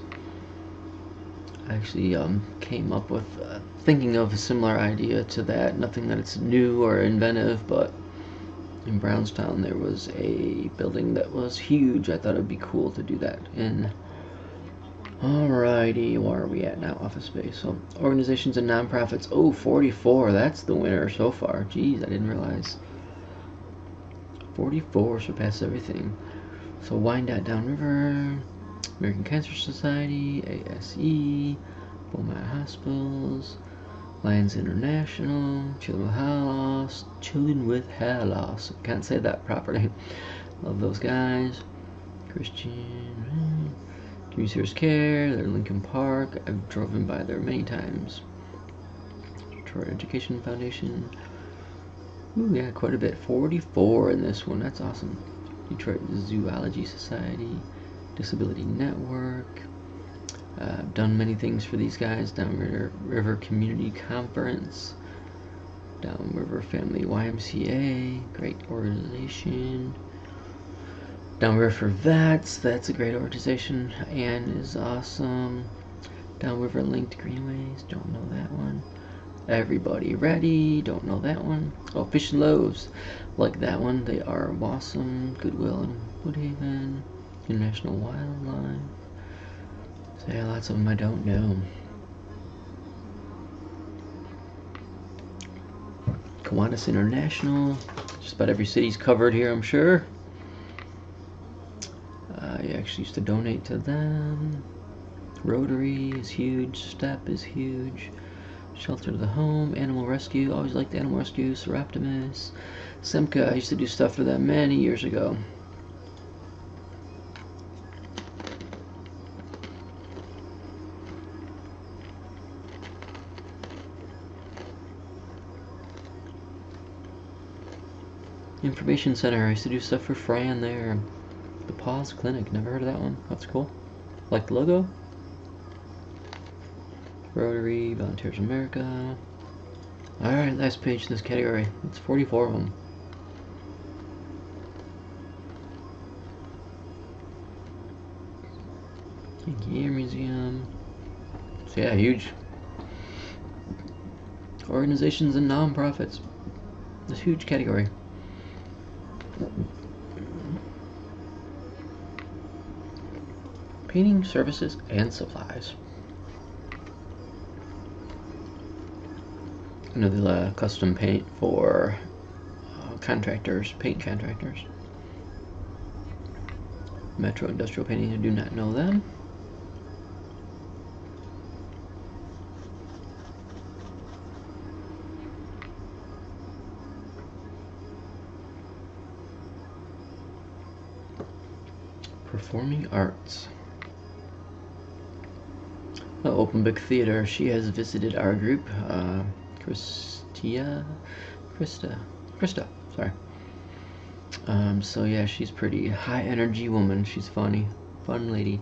I actually um, came up with uh, thinking of a similar idea to that. Nothing that it's new or inventive, but in Brownstown there was a building that was huge. I thought it would be cool to do that in. Alrighty, where are we at now? Office space. So, organizations and nonprofits. Oh, forty-four. That's the winner so far. Jeez, I didn't realize. forty-four surpassed everything. So Wyandotte Downriver, American Cancer Society, A S E, Beaumont Hospitals, Lions International, Children with Hair-Loss, Children with Hair-Loss. Can't say that properly. Love those guys. Christian, Community Service Care, they're in Lincoln Park. I've driven by there many times. Detroit Education Foundation. Ooh, yeah, quite a bit. forty-four in this one. That's awesome. Detroit Zoology Society, Disability Network. Uh, I've done many things for these guys. Downriver Community Conference, Downriver Family Y M C A, great organization. Downriver for Vets, that's a great organization. Anne is awesome. Downriver Linked Greenways, don't know that one. Everybody Ready, don't know that one. Oh, Fish and Loaves, like that one. They are awesome. Goodwill in Woodhaven, International Wildlife. Yeah, lots of them I don't know. Kiwanis International. Just about every city's covered here, I'm sure. Uh, I actually used to donate to them. Rotary is huge. Step is huge. Shelter to the Home. Animal Rescue. Always liked Animal Rescue. Seroptimus. Simca. I used to do stuff for them many years ago. Information Center, I used to do stuff for Fran there. The Paws Clinic, never heard of that one. That's cool. Like the logo. Rotary, Volunteers America. Alright, last page in this category. It's forty-four of them. Yankee Air Museum. So yeah, huge. Organizations and nonprofits. This huge category. Painting services and supplies. Another uh, custom paint for uh, contractors, paint contractors. Metro Industrial Painting, I do not know them. Performing Arts. The Open Book Theater, she has visited our group. Uh, Christia, Krista, Krista, sorry. Um, so yeah, she's pretty high energy woman. She's funny, fun lady.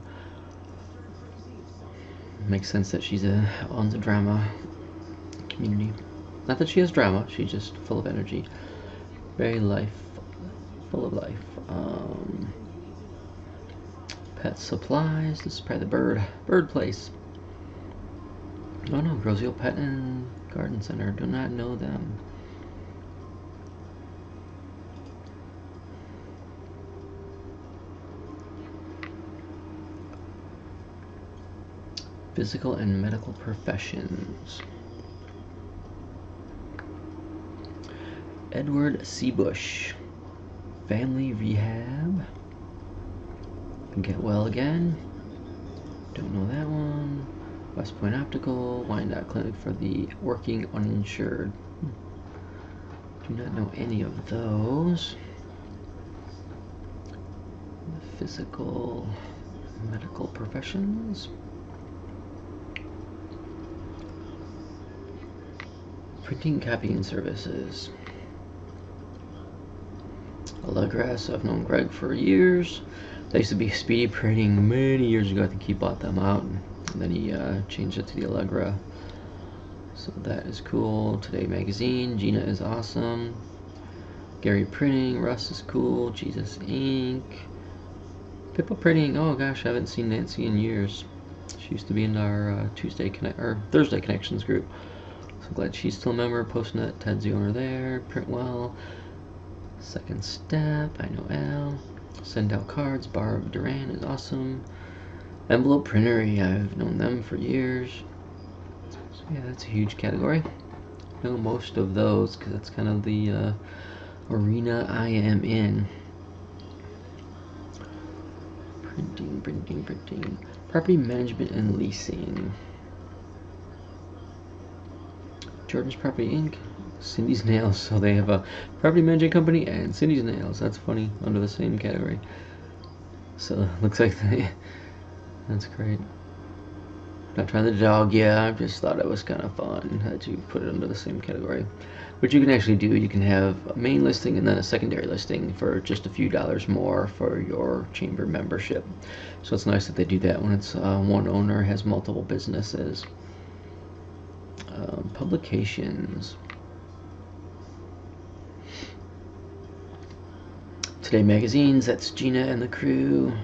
Makes sense that she's a, on the drama community. Not that she has drama, she's just full of energy. Very life, full of life. Um, Pet Supplies, this is probably the bird, bird place. Oh no, Grozio Pet and Garden Center, do not know them. Physical and medical professions. Edward Seabush, Family Rehab. Get Well Again, don't know that one. West Point Optical, Wyandotte Clinic for the Working Uninsured. Do not know any of those. Physical, medical professions. Printing, copying services. Allegras, I've known Greg for years. They used to be Speedy Printing many years ago. I think he bought them out, and then he uh, changed it to the Allegra. So that is cool. Today Magazine, Gina is awesome. Gary Printing, Russ is cool. Jesus Incorporated. Pippa Printing, oh gosh, I haven't seen Nancy in years. She used to be in our uh, Tuesday Connect or Thursday Connections group. So glad she's still a member. PostNet, Ted's the owner there. Printwell, Second Step, I know Al. Send Out Cards, Barb Duran is awesome. Envelope Printery, I've known them for years. So yeah, that's a huge category. I know most of those because that's kind of the uh, arena I am in. Printing, printing, printing. Property management and leasing. Jordan's Property Incorporated. Cindy's Nails. So they have a property management company and Cindy's Nails. That's funny. Under the same category. So looks like they. That's great. Not trying the dog. Yeah, I just thought it was kind of fun how to put it under the same category. Which you can actually do. You can have a main listing and then a secondary listing for just a few dollars more for your chamber membership. So it's nice that they do that when it's uh, one owner has multiple businesses. Um, publications. Today Magazines, that's Gina and the crew.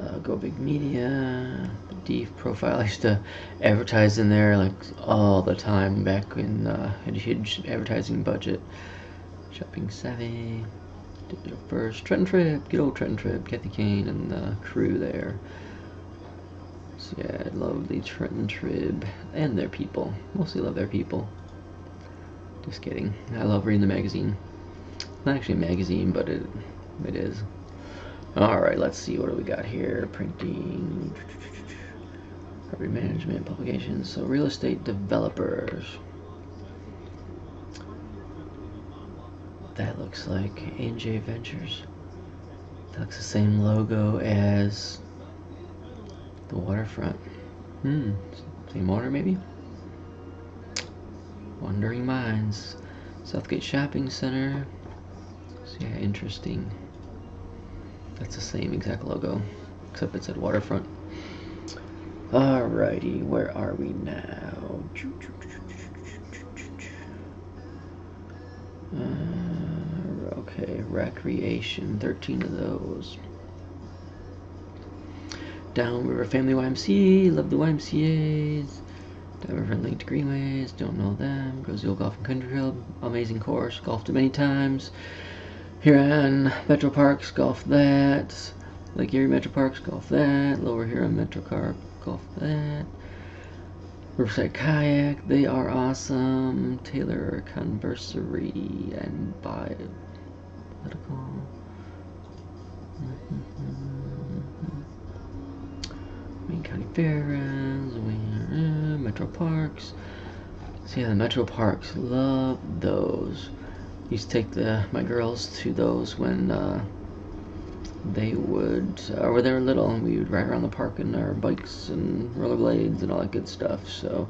Uh, Go Big Media, The Deef Profile. I used to advertise in there like all the time back when uh, I had a huge advertising budget. Shopping Savvy, Digital First, Trenton Trip, good old Trenton Trip, Kathy Kane and the crew there. So yeah, I love the Trenton Trib and their people. Mostly love their people. Just kidding. I love reading the magazine. Not actually a magazine, but it it is. Alright, let's see, what do we got here? Printing, property management, publications. So real estate developers. That looks like A and J Ventures. That looks the same logo as the waterfront. Hmm, same water maybe? Wandering Minds. Southgate Shopping Center. So yeah, interesting. That's the same exact logo, except it said waterfront. Alrighty, where are we now? Uh, okay, recreation, thirteen of those. Downriver Family Y M C A, love the Y M C As. Downriver Linked Greenways, don't know them. Grozio Golf and Country Club, amazing course, golfed it many times. Here on Metro Parks, golf that. Lake Erie Metro Parks, golf that. Lower here on Metro Park, golf that. Riverside Kayak, they are awesome. Taylor Conversary and Bipolitical. Wayne County Fairgrounds, Wayne, Metro Parks. So yeah, the Metro Parks, love those. Used to take the my girls to those when uh, they would, or when they were little, and we would ride around the park in our bikes and rollerblades and all that good stuff. So,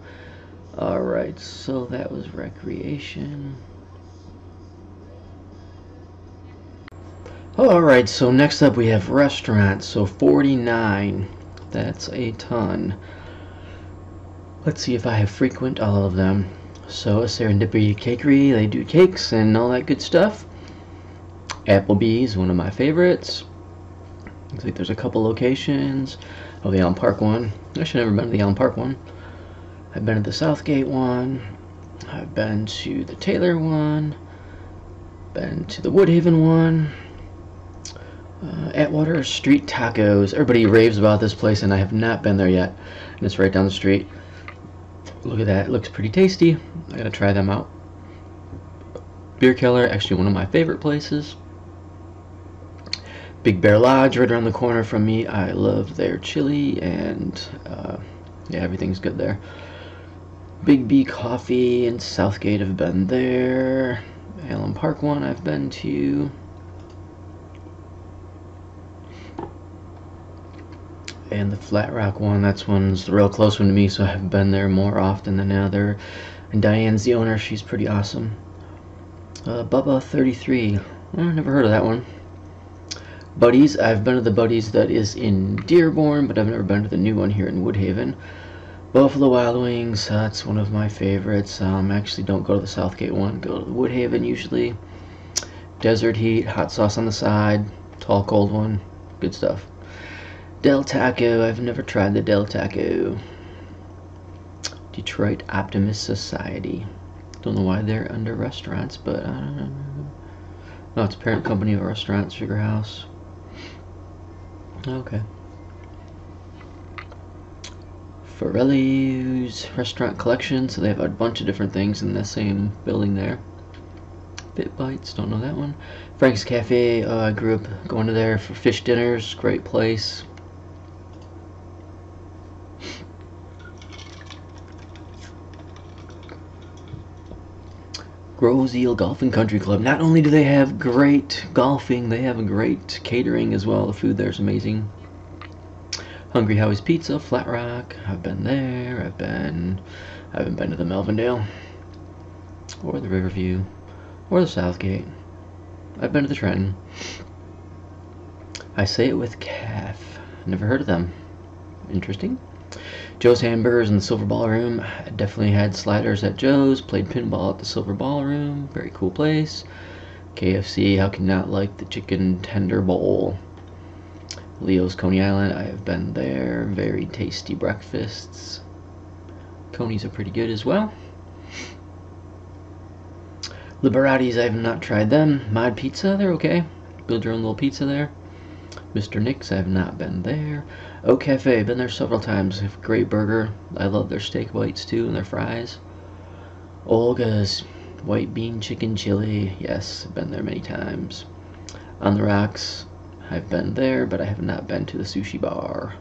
all right, so that was recreation. All right, so next up we have restaurants. So forty-nine, that's a ton. Let's see if I have frequent all of them. So, Serendipity Cakery, they do cakes and all that good stuff. Applebee's, one of my favorites. Looks like there's a couple locations. Oh, the Elm Park one. I should have never been to the Elm Park one. I've been to the Southgate one. I've been to the Taylor one. Been to the Woodhaven one. Uh, Atwater Street Tacos. Everybody raves about this place, and I have not been there yet. And it's right down the street. Look at that, it looks pretty tasty. I gotta try them out. Beer Keller, actually one of my favorite places. Big Bear Lodge, right around the corner from me. I love their chili and uh, yeah, everything's good there. Big B Coffee in Southgate, I've been there. Allen Park one, I've been to. And the Flat Rock one, that's one's the real close one to me, so I've been there more often than other. And Diane's the owner, she's pretty awesome. Uh, Bubba thirty-three, oh, never heard of that one. Buddies, I've been to the Buddies that is in Dearborn, but I've never been to the new one here in Woodhaven. Buffalo Wild Wings, that's one of my favorites. Um, actually don't go to the Southgate one, go to the Woodhaven usually. Desert Heat, hot sauce on the side, tall cold one, good stuff. Del Taco, I've never tried the Del Taco. Detroit Optimist Society. Don't know why they're under restaurants, but I don't know. No, it's a parent company of a restaurant, Sugar House. Okay. Forelli's Restaurant Collection, so they have a bunch of different things in the same building there. Bit Bites, don't know that one. Frank's Cafe, uh, I grew up going to there for fish dinners, great place. Groseal Golf and Country Club. Not only do they have great golfing, they have a great catering as well. The food there is amazing. Hungry Howie's Pizza, Flat Rock. I've been there. I've been. I haven't been to the Melvindale, or the Riverview, or the Southgate. I've been to the Trenton. I say it with calf. Never heard of them. Interesting. Joe's Hamburgers in the Silver Ballroom. I definitely had sliders at Joe's, played pinball at the Silver Ballroom. Very cool place. K F C, how can you not like the Chicken Tender Bowl? Leo's Coney Island, I have been there. Very tasty breakfasts. Coney's are pretty good as well. Liberati's, I have not tried them. Mod Pizza, they're okay. Build your own little pizza there. Mister Nick's, I have not been there. O Cafe, been there several times. Great burger. I love their steak bites too, and their fries. Olga's white bean chicken chili. Yes, I've been there many times. On the Rocks, I've been there, but I have not been to the sushi bar.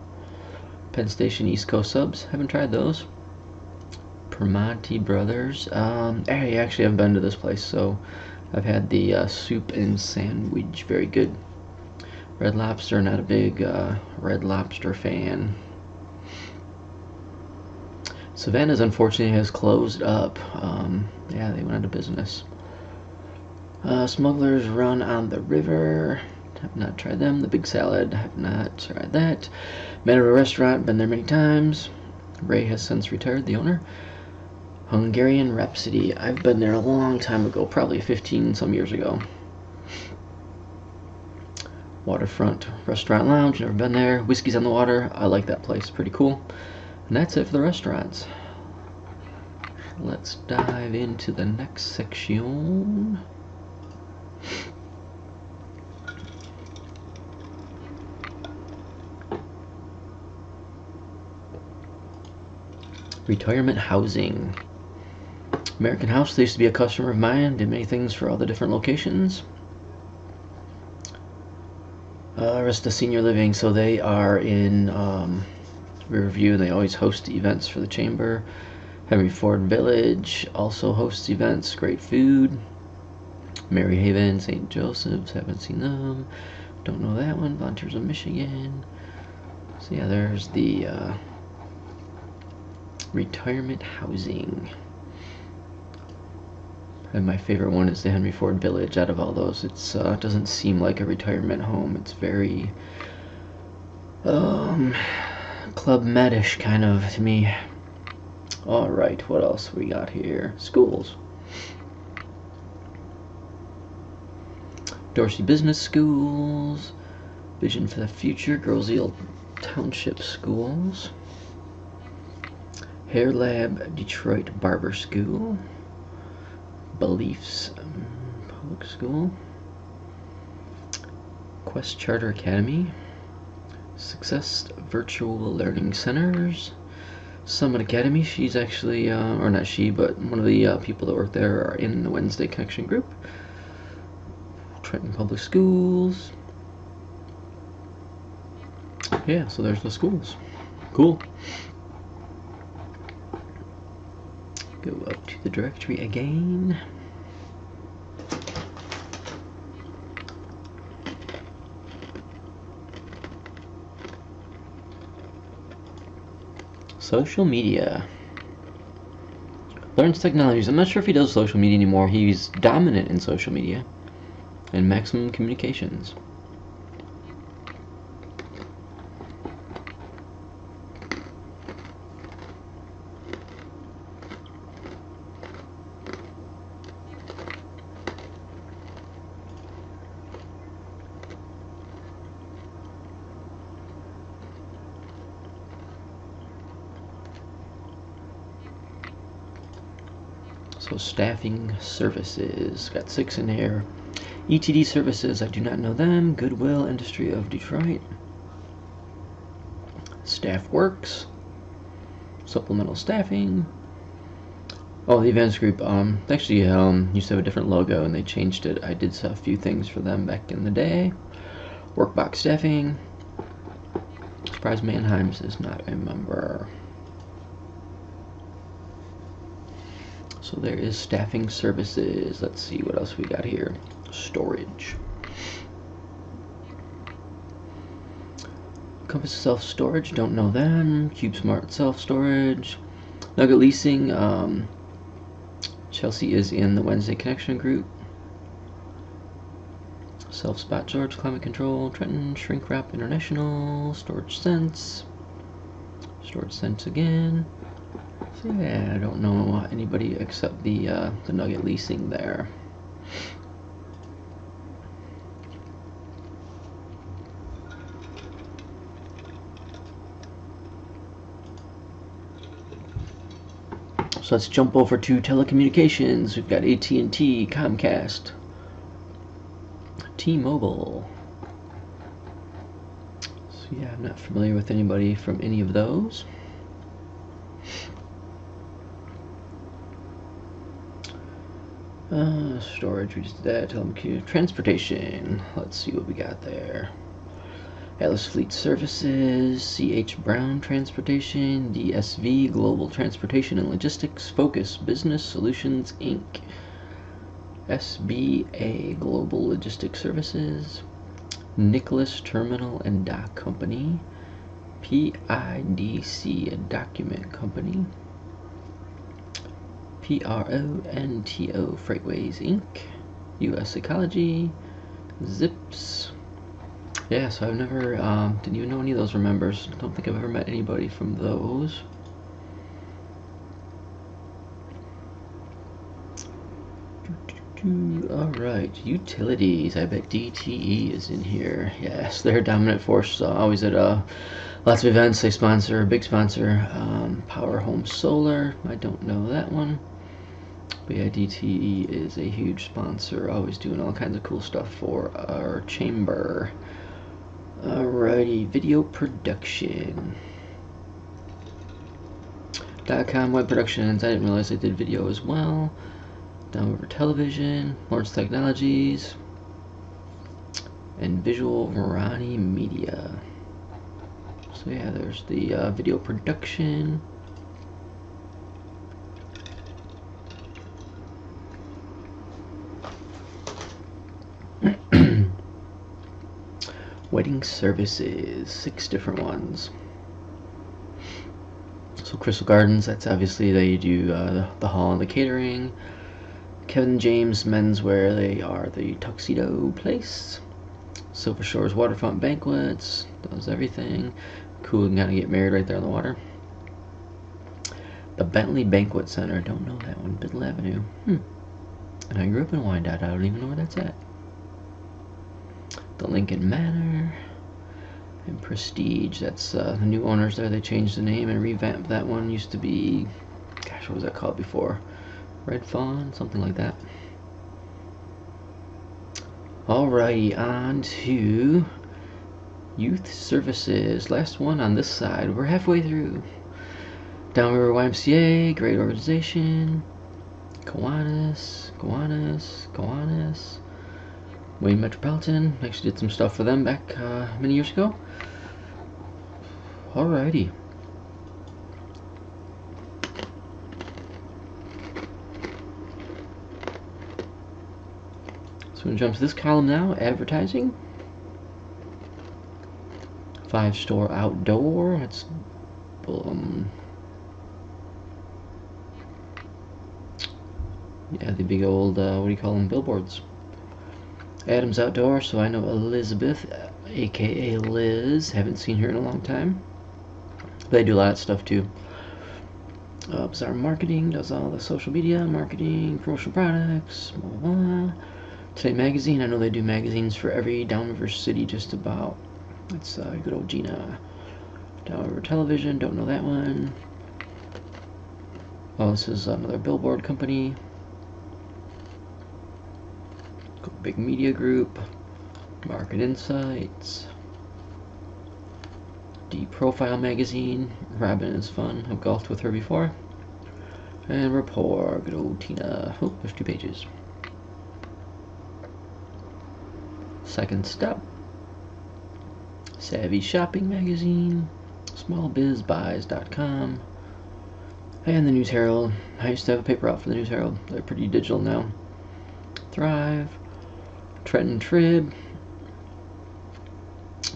Penn Station East Coast Subs, haven't tried those. Permonti Brothers. Um, I actually haven't been to this place, so I've had the uh, soup and sandwich. Very good. Red Lobster, not a big uh, Red Lobster fan. Savannah's, unfortunately, has closed up. Um, yeah, they went out of business. Uh, Smuggler's Run on the River. Have not tried them. The Big Salad, have not tried that. Manor Restaurant, been there many times. Ray has since retired, the owner. Hungarian Rhapsody, I've been there a long time ago, probably fifteen some years ago. Waterfront Restaurant Lounge, never been there. Whiskey's on the Water, I like that place, pretty cool. And that's it for the restaurants. Let's dive into the next section. Retirement housing. American House, they used to be a customer of mine, did many things for all the different locations. Uh, Arista Senior Living, so they are in um, Riverview, and they always host events for the chamber. Henry Ford Village also hosts events, great food. Mary Haven, Saint Joseph's, haven't seen them. Don't know that one. Volunteers of Michigan. So yeah, there's the uh, retirement housing. And my favorite one is the Henry Ford Village. Out of all those, it's uh, it doesn't seem like a retirement home. It's very um, Club Med-ish kind of to me. All right, what else we got here? Schools. Dorsey Business Schools. Vision for the Future. Groseal Township Schools. Hair Lab. Detroit Barber School. Beliefs um, Public School, Quest Charter Academy, Success Virtual Learning Centers, Summit Academy. She's actually, uh, or not she, but one of the uh, people that work there are in the Wednesday Connection group. Trenton Public Schools. Yeah, so there's the schools. Cool. Go up to the directory again. Social media. Learns Technologies. I'm not sure if he does social media anymore. He's dominant in social media and Maximum Communications. So staffing services, got six in here. E T D services, I do not know them. Goodwill, Industry of Detroit. Staff Works, supplemental staffing. Oh, the Events Group. Um, they actually um, used to have a different logo, and they changed it. I did a few things for them back in the day. Workbox Staffing. Surprise Mannheim's is not a member. So there is Staffing Services. Let's see what else we got here. Storage. Compass Self-Storage, don't know them. CubeSmart Self-Storage. Nugget Leasing. Um, Chelsea is in the Wednesday Connection group. Self-Spot George, Climate Control, Trenton, Shrink Wrap International, Storage Sense. Storage Sense again. So yeah, I don't know anybody except the, uh, the Nugget Leasing there. So let's jump over to telecommunications. We've got A T and T, Comcast, T-Mobile. So yeah, I'm not familiar with anybody from any of those. Uh, storage, we just did that. Telecom, transportation. Let's see what we got there. Atlas Fleet Services, C H Brown Transportation, D S V, Global Transportation and Logistics, Focus Business Solutions, Incorporated, S B A Global Logistics Services, Nicholas Terminal and Dock Company, P I D C, a document company, P R O N T O Freightways, Incorporated, U S Ecology, Zips. Yeah, so I've never, um, didn't even know any of those were members. I don't think I've ever met anybody from those. Alright, utilities. I bet D T E is in here. Yes, they're a dominant force. Uh, always at uh, lots of events. They sponsor, big sponsor, um, Power Home Solar. I don't know that one. But yeah, D T E is a huge sponsor. Always doing all kinds of cool stuff for our chamber. Alrighty, video production. Dot-com web productions. I didn't realize they did video as well. Down over television, Lawrence Technologies, and Visual Varani Media. So yeah, there's the uh, video production. Wedding services, six different ones. So Crystal Gardens, that's obviously they do uh, the, the hall and the catering. Kevin James Menswear, they are the tuxedo place. Silver Shore's Waterfront Banquets, does everything. Cool, you can kind of get married right there on the water. The Bentley Banquet Center, don't know that one, Biddle Avenue. Hmm. And I grew up in Wyandotte, I don't even know where that's at. The Lincoln Manor and Prestige, that's uh, the new owners there. They changed the name and revamped that one. Used to be, gosh, what was that called before? Red Fawn, something like that. Alrighty, on to youth services. Last one on this side. We're halfway through. Downriver Y M C A, great organization. Kiwanis, Kiwanis, Kiwanis. Wayne Metropolitan, actually did some stuff for them back uh, many years ago. Alrighty. So we're going to jump to this column now, advertising. Five Store Outdoor, that's um, yeah, the big old, uh, what do you call them, billboards. Adams Outdoor, so I know Elizabeth, aka Liz, haven't seen her in a long time. They do a lot of stuff too. Uh, Bizarre Marketing does all the social media, marketing, promotional products, blah, blah, blah. Today Magazine, I know they do magazines for every Downriver city just about. That's uh, good old Gina. Downriver Television, don't know that one. Oh, this is another billboard company. Big Media Group, Market Insights, D Profile Magazine. Robin is fun. I've golfed with her before. And rapport, good old Tina. Oh, there's two pages. Second step. Savvy Shopping Magazine, small biz buys dot com, and the News Herald. I used to have a paper out for the News Herald. They're pretty digital now. Thrive, Trenton Trib,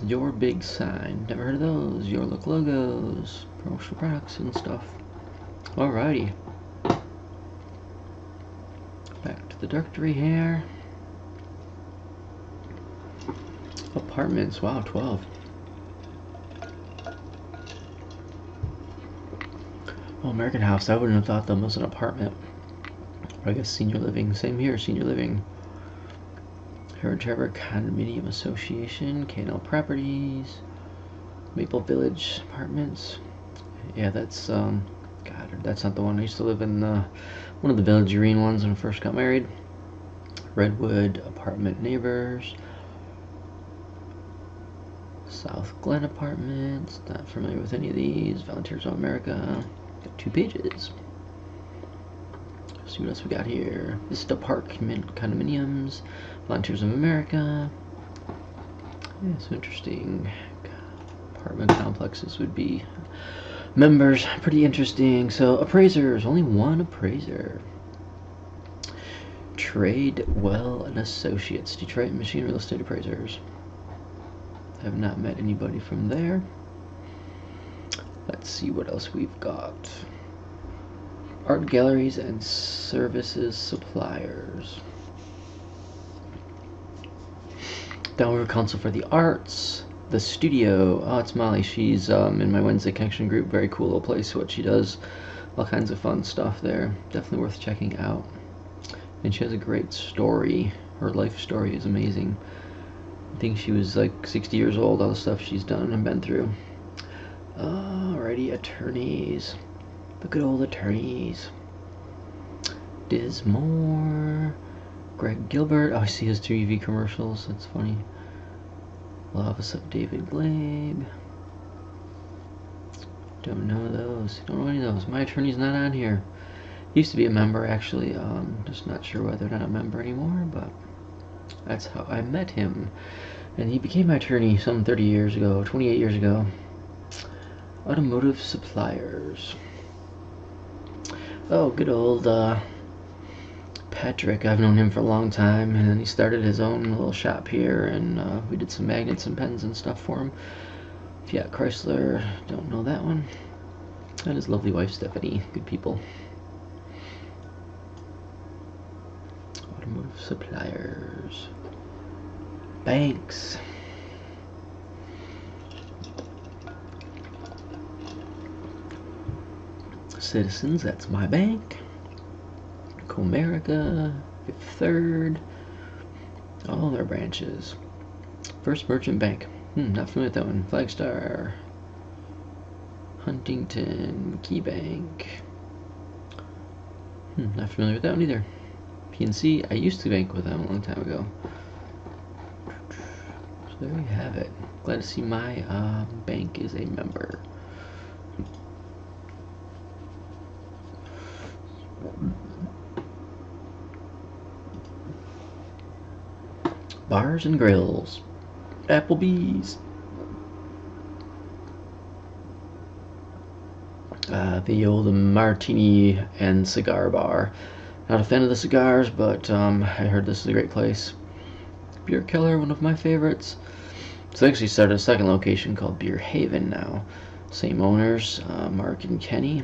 Your Big Sign. Never heard of those. Your Look Logos, promotional products and stuff. Alrighty. Back to the directory here. Apartments, wow, twelve. Oh, American House, I wouldn't have thought that was an apartment. Or I guess senior living, same here, senior living. Heritage Harbor Condominium Association, K and L Properties, Maple Village Apartments. Yeah, that's, um, God, that's not the one. I used to live in uh, one of the Village Green ones when I first got married. Redwood Apartment Neighbors. South Glen Apartments. Not familiar with any of these. Volunteers of America. Got two pages. Let's see what else we got here. Vista Park Condominiums. Volunteers of America. Yeah, so interesting. Apartment complexes would be members. Pretty interesting. So appraisers. Only one appraiser. Tradewell and Associates. Detroit Michigan Real Estate Appraisers. Have not met anybody from there. Let's see what else we've got. Art galleries and services suppliers. Down River Council for the Arts. The Studio. Oh, it's Molly. She's um, in my Wednesday Connection group. Very cool little place. What she does. All kinds of fun stuff there. Definitely worth checking out. And she has a great story. Her life story is amazing. I think she was like sixty years old, all the stuff she's done and been through. Alrighty, attorneys. The good old attorneys. Diz Moore. Greg Gilbert. Oh, I see his two E V commercials. That's funny. Law Office of David Glabe. Don't know those. Don't know any of those. My attorney's not on here. He used to be a member, actually. Um, just not sure whether they're not a member anymore, but... That's how I met him, and he became my attorney some thirty years ago, twenty-eight years ago. Automotive suppliers. Oh, good old uh, Patrick. I've known him for a long time, and then he started his own little shop here, and uh, we did some magnets and pens and stuff for him. Fiat Chrysler, don't know that one. And his lovely wife Stephanie, good people. Automotive suppliers. Banks. Citizens, that's my bank. Comerica, Fifth Third. All their branches. First Merchant Bank. Hmm, not familiar with that one. Flagstar. Huntington, Key Bank. Hmm, not familiar with that one either. P N C, I used to bank with them a long time ago. So there you have it. Glad to see my uh, bank is a member. Bars and Grills. Applebee's. Uh, the old Martini and Cigar Bar. Not a fan of the cigars, but um, I heard this is a great place. Beer Keller, one of my favorites. So they actually started a second location called Beer Haven now. Same owners, uh, Mark and Kenny.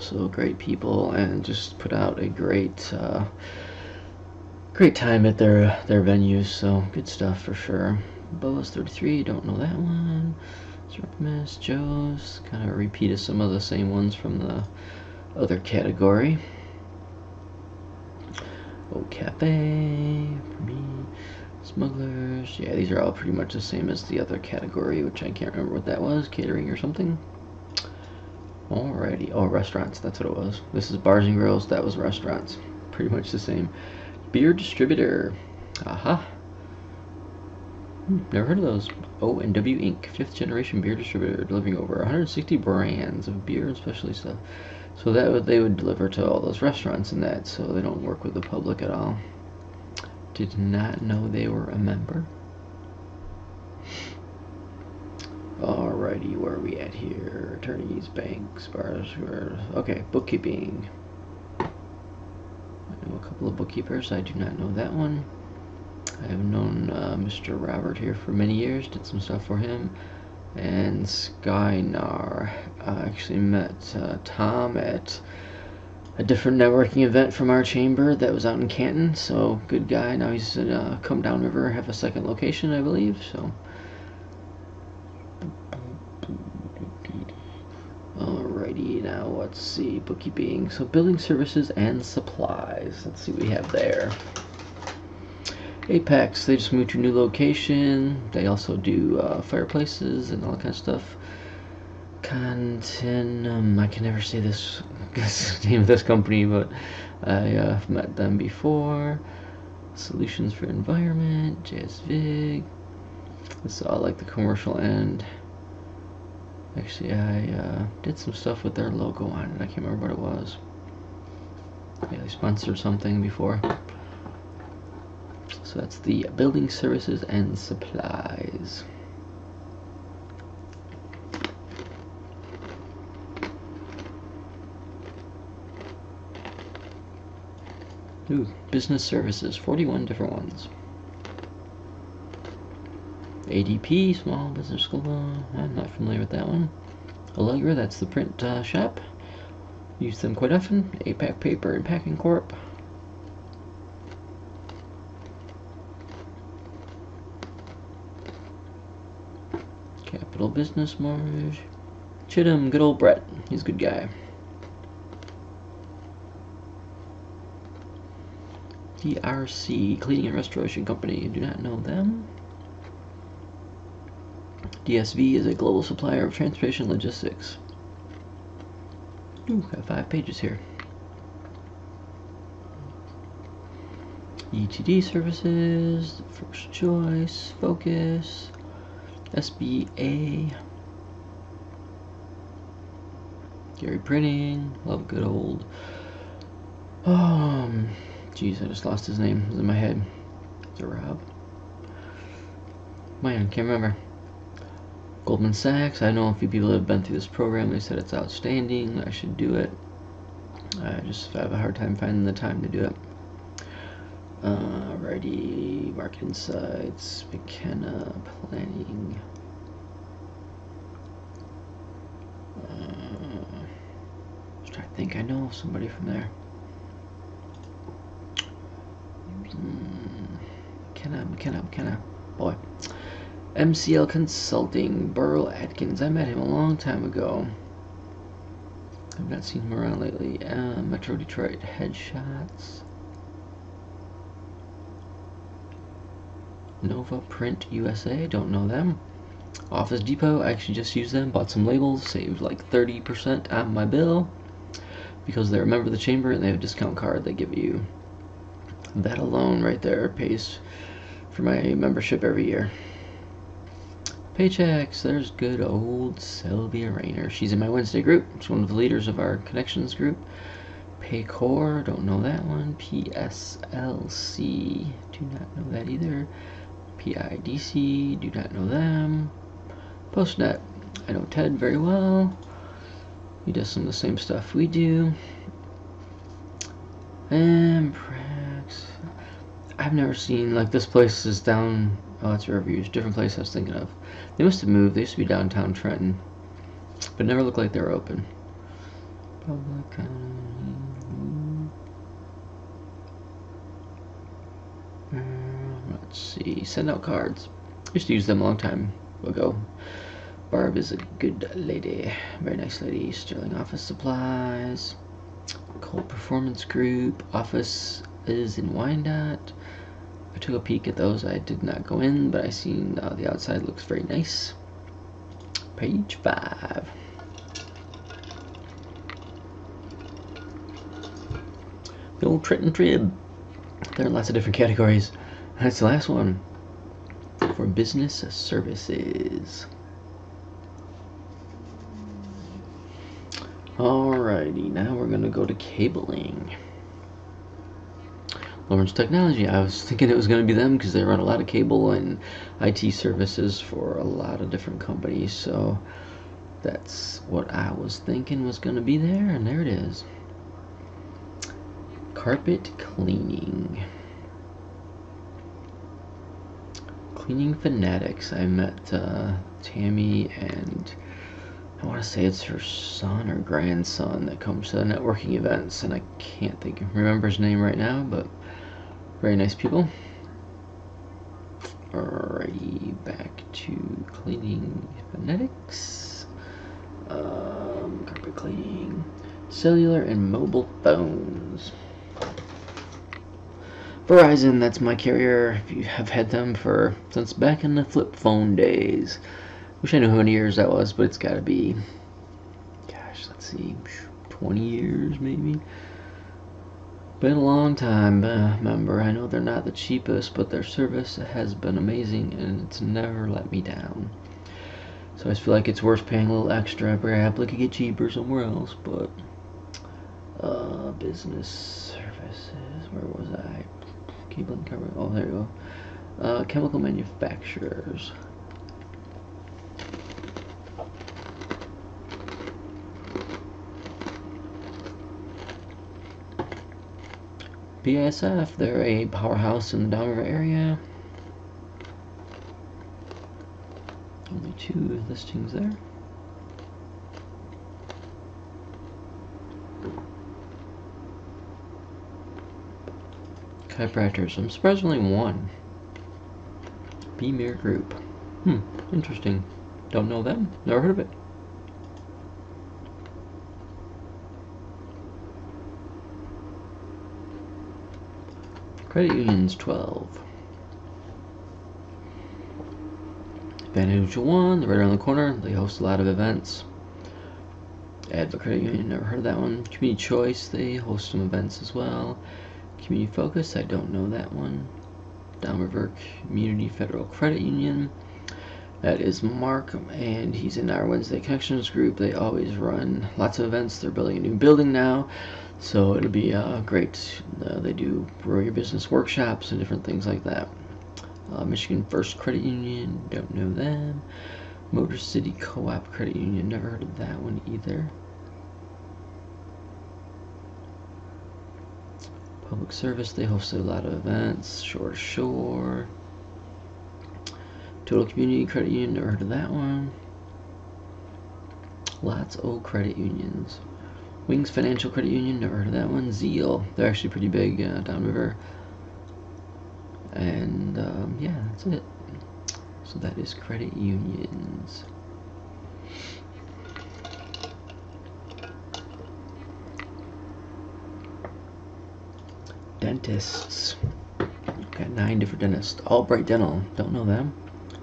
So great people, and just put out a great, uh, great time at their their venues. So good stuff for sure. Boa's thirty-three, don't know that one. Miss Joe's, kind of repeated some of the same ones from the other category. Oh, Cafe, for me, Smugglers. Yeah, these are all pretty much the same as the other category, which I can't remember what that was, catering or something. Alrighty, oh, restaurants, that's what it was. This is Bars and Grills, that was restaurants. Pretty much the same. Beer distributor, aha. Hmm, never heard of those. O and W Incorporated, fifth generation beer distributor, delivering over one hundred sixty brands of beer and specialty stuff. So that would, they would deliver to all those restaurants and that, so they don't work with the public at all. Did not know they were a member. Alrighty, where are we at here? Attorneys, banks, bars, bars. Okay, bookkeeping. I know a couple of bookkeepers. I do not know that one. I have known uh, Mister Robert here for many years, did some stuff for him. And Skynar. I actually met uh, Tom at a different networking event from our chamber that was out in Canton. So, good guy. Now he's in, uh, come down river, have a second location, I believe. So, alrighty, now let's see. Bookkeeping. So, building services and supplies. Let's see what we have there. Apex, they just moved to a new location. They also do uh, fireplaces and all that kind of stuff. Contenum, I can never say this, guess the name of this company, but I uh, met them before. Solutions for Environment, JSVig. This is all like the commercial end. Actually, I uh, did some stuff with their logo on it. I can't remember what it was. Yeah, they sponsored something before. So that's the building services and supplies. Ooh, business services, forty-one different ones. A D P, small business school. I'm not familiar with that one. Allegra, that's the print uh, shop. Use them quite often. A PAC Paper and Packing Corp. Capital Business Mortgage. Chittum, good old Brett. He's a good guy. D R C, Cleaning and Restoration Company. Do not know them. D S V is a global supplier of transportation logistics. Ooh, got five pages here. E T D Services, First Choice, Focus. S B A, Gary Printing, love good old, um, geez, I just lost his name, it was in my head, is it Rob? Man, I can't remember. Goldman Sachs, I know a few people that have been through this program, they said it's outstanding, I should do it, I just have a hard time finding the time to do it. Alrighty, Market Insights, McKenna, Planning. Uh, just trying to think, I know somebody from there. Mm, McKenna, McKenna, McKenna, boy. M C L Consulting, Burl Atkins, I met him a long time ago. I've not seen him around lately. Uh, Metro Detroit, Headshots. Nova Print U S A, don't know them. Office Depot, I actually just used them, bought some labels, saved like thirty percent on my bill because they're a member of the chamber and they have a discount card they give you. That alone right there pays for my membership every year. Paychex, there's good old Sylvia Rayner. She's in my Wednesday group. She's one of the leaders of our Connections group. Paycor, don't know that one. P S L C, do not know that either. P I D C, do not know them. PostNet, I know Ted very well. He does some of the same stuff we do. And Prax, I've never seen, like this place is down, oh that's Riverview's, different place I was thinking of. They must have moved, they used to be downtown Trenton, but never looked like they were open. Public, let's see, send out cards. I used to use them a long time ago. Barb is a good lady, very nice lady. Sterling Office Supplies, Cold Performance Group, Office is in Wyandotte. I took a peek at those. I did not go in, but I seen uh, the outside looks very nice. Page five. The old Trenton Trib. There are lots of different categories. That's the last one. for business services. Alrighty, now we're gonna go to cabling. Lawrence Technology. I was thinking it was gonna be them because they run a lot of cable and I T services for a lot of different companies, so that's what I was thinking was gonna be there, and there it is. Carpet cleaning. Cleaning Fanatics. I met uh, Tammy and I want to say it's her son or grandson that comes to the networking events, and I can't think remember his name right now, but very nice people. Alrighty, back to Cleaning Fanatics. Um, carpet cleaning, cellular and mobile phones. Verizon, that's my carrier. If you have had them for since back in the flip phone days. Wish I knew how many years that was, but it's got to be, gosh, let's see, twenty years maybe. Been a long time, uh, member. I know they're not the cheapest, but their service has been amazing, and it's never let me down. So I just feel like it's worth paying a little extra. Perhaps I could get cheaper somewhere else, but uh, business services. Where was I? Keep on covering. Oh, there you go. Uh, chemical manufacturers. B A S F, they're a powerhouse in the Downriver area. Only two listings there. Chiropractors, I'm surprised only one. B-Mir Group. Hmm, interesting. Don't know them, never heard of it. Credit unions, twelve. Advantage One, they're right around the corner. They host a lot of events. Adva Credit Union, never heard of that one. Community Choice, they host some events as well. Community Focus, I don't know that one. Downriver Community Federal Credit Union. That is Mark, and he's in our Wednesday Connections group. They always run lots of events. They're building a new building now. So it'll be uh, great. Uh, they do grow your business workshops and different things like that. Uh, Michigan First Credit Union, don't know them. Motor City Co-op Credit Union, never heard of that one either. Public Service, they host a lot of events. Shore to Shore. Total Community Credit Union, never heard of that one. Lots of credit unions. Wings Financial Credit Union, never heard of that one. Zeal, they're actually pretty big uh, downriver. And um, yeah, that's it. So that is credit unions. Dentists. Got nine different dentists. Albright Dental, don't know them.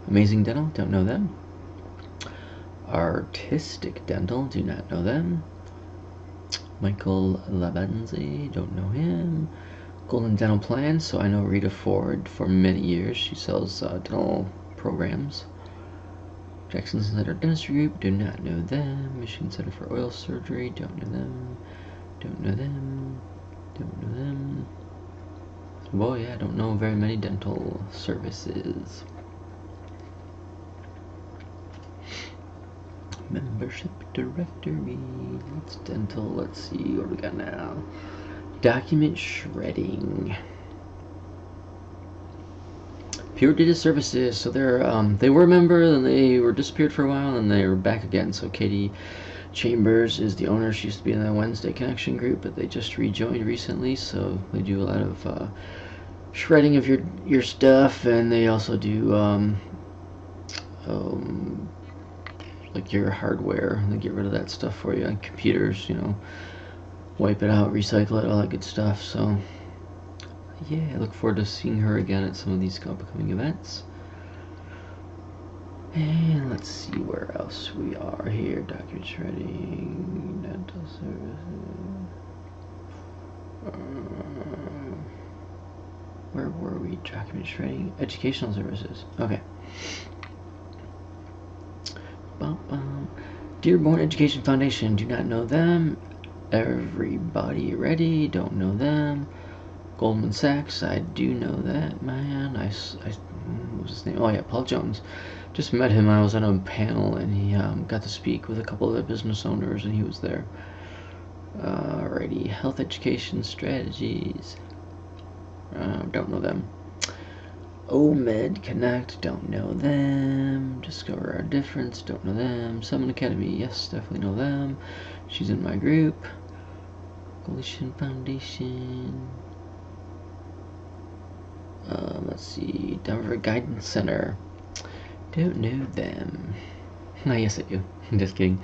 Amazing Dental, don't know them. Artistic Dental, do not know them. Michael Labanzi, don't know him. Golden Dental Plan, so I know Rita Ford for many years. She sells uh, dental programs. Jackson Center Dentistry Group, do not know them. Michigan Center for Oral Surgery, don't know them. Don't know them. Don't know them. Boy, yeah, I don't know very many dental services. Membership directory. That's dental. Let's see what we got now. Document shredding. Pure Data Services. So they're um, they were a member, and they were disappeared for a while, and they were back again. So Katie Chambers is the owner. She used to be in the Wednesday Connection group, but they just rejoined recently. So they do a lot of uh, shredding of your your stuff, and they also do um, um like your hardware, and they get rid of that stuff for you on computers, you know, wipe it out, recycle it, all that good stuff. So yeah, I look forward to seeing her again at some of these upcoming events. And let's see where else we are here. Document shredding, dental services. Uh, where were we? Document shredding, educational services. Okay. Bum, bum. Dearborn Education Foundation, do not know them. Everybody Ready, don't know them. Goldman Sachs, I do know that man. I, I what was his name? Oh yeah, Paul Jones. Just met him. I was on a panel and he um, got to speak with a couple of the business owners and he was there. Alrighty, health education strategies. Uh, don't know them. O M E D Connect, don't know them. Discover Our Difference, don't know them. Summit Academy, yes, definitely know them. She's in my group. Coalition Foundation. Um, let's see, Denver Guidance Center. Don't know them. No, yes I do. Just kidding.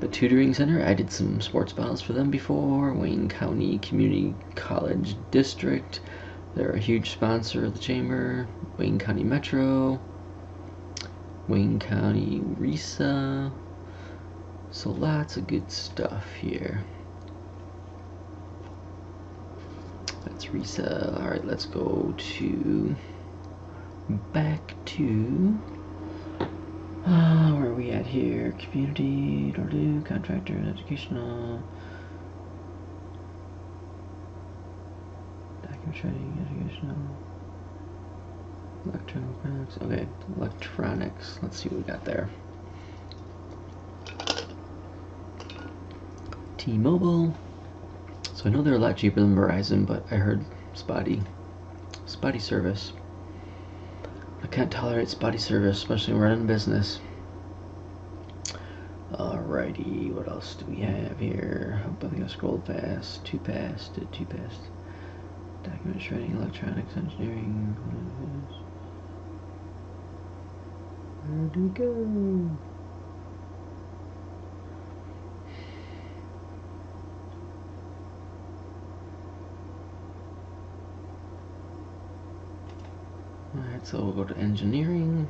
The Tutoring Center, I did some sports battles for them before. Wayne County Community College District, they're a huge sponsor of the chamber. Wayne County Metro, Wayne County RESA. So lots of good stuff here. That's RESA. Alright, let's go to back to uh, where are we at here? Community, do contractor, educational, document training, educational, electronics. Okay, electronics. Let's see what we got there. T-Mobile. So I know they're a lot cheaper than Verizon, but I heard spotty, spotty service. I can't tolerate spotty service, especially when running a business. Alrighty, what else do we have here? I think I scrolled fast, too fast, too fast. Document shredding, electronics, engineering. Where do we go? Alright, so we'll go to engineering.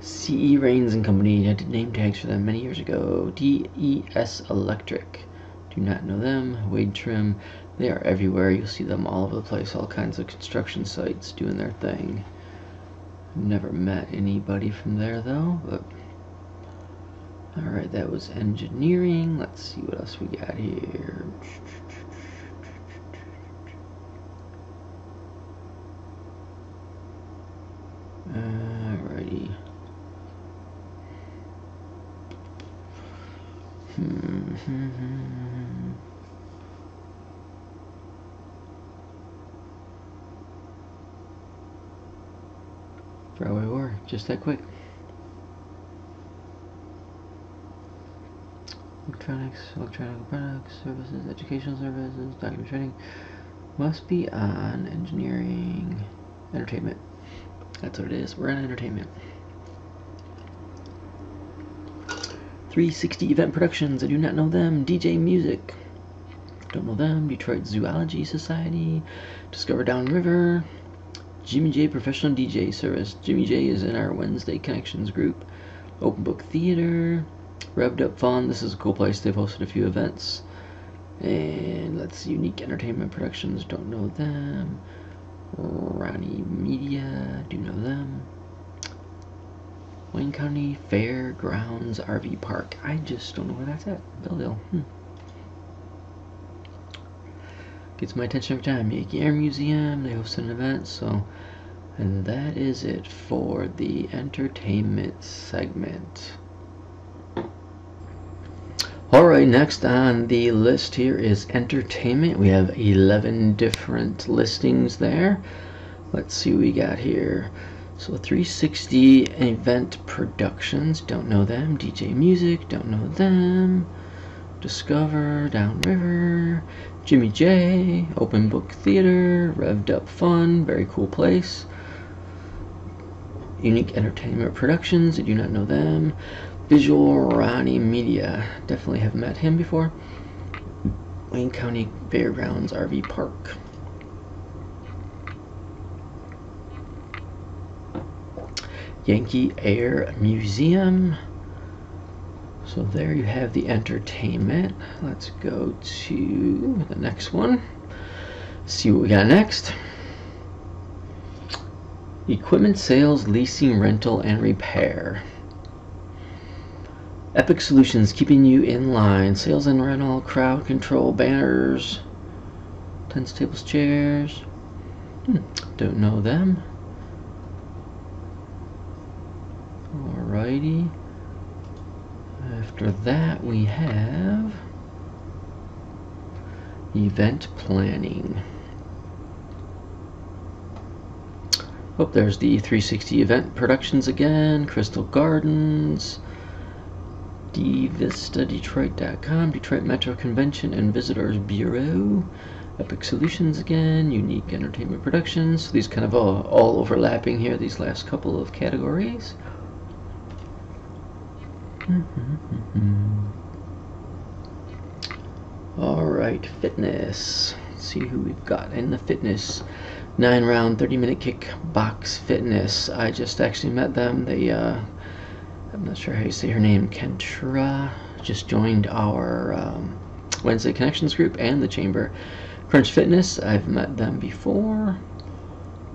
C E Rains and Company, I did name tags for them many years ago. D E S Electric, do not know them. Wade Trim, they are everywhere. You'll see them all over the place, all kinds of construction sites doing their thing. Never met anybody from there though. But alright, that was engineering. Let's see what else we got here. Alrighty. Hmm. Far away war, just that quick. Electronics, electronic products, services, educational services, document training. Must be on engineering, entertainment. That's what it is. We're on entertainment. three sixty Event Productions. I do not know them. D J Music. Don't know them. Detroit Zoology Society. Discover Downriver. Jimmy J Professional D J Service. Jimmy J is in our Wednesday Connections group. Open Book Theater. Revved Up Fun. This is a cool place. They've hosted a few events. And let's see. Unique Entertainment Productions. Don't know them. Ronnie Media, do you know them? Wayne County Fairgrounds R V Park. I just don't know where that's at. Belleville. Hmm. Gets my attention every time. Yankee Air Museum, they host an event, so. And that is it for the entertainment segment. Alright, next on the list here is entertainment. We have eleven different listings there. Let's see what we got here. So three sixty Event Productions, don't know them. D J Music, don't know them. Discover Downriver, Jimmy J, Open Book Theater, Revved Up Fun, very cool place. Unique Entertainment Productions, I do not know them. Visual Ronnie Media, definitely have met him before. Wayne County Fairgrounds R V Park. Yankee Air Museum. So there you have the entertainment. Let's go to the next one. See what we got next. Equipment sales, leasing, rental, and repair. Epic Solutions keeping you in line. Sales and rental, crowd control, banners, tents, tables, chairs. Hmm, don't know them. Alrighty. After that we have event planning. Oh, there's the E three sixty event productions again, Crystal Gardens, D Vista Detroit dot com, Detroit Metro Convention and Visitors Bureau, Epic Solutions again, Unique Entertainment Productions. These kind of all, all overlapping here, these last couple of categories. Alright, fitness. Let's see who we've got in the fitness. nine round, thirty minute kickbox fitness. I just actually met them. They, uh, I'm not sure how you say her name, Kentra, just joined our um, Wednesday Connections group and the Chamber. Crunch Fitness, I've met them before.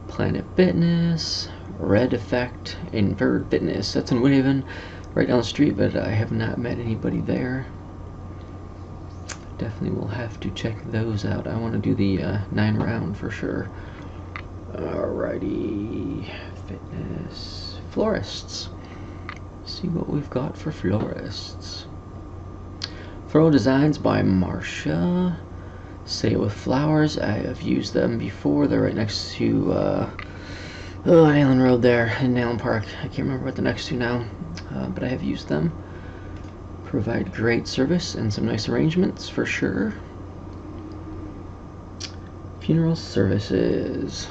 Planet Fitness, Red Effect, Invert Fitness. That's in Woodhaven, right down the street, but I have not met anybody there. Definitely will have to check those out. I want to do the uh, nine round for sure. Alrighty, fitness, florists. See what we've got for florists. Floral Designs by Marsha. Say With Flowers, I have used them before. They're right next to uh, oh, Allen Road there in Allen Park. I can't remember what the next to now, uh, but I have used them. Provide great service and some nice arrangements for sure. Funeral services.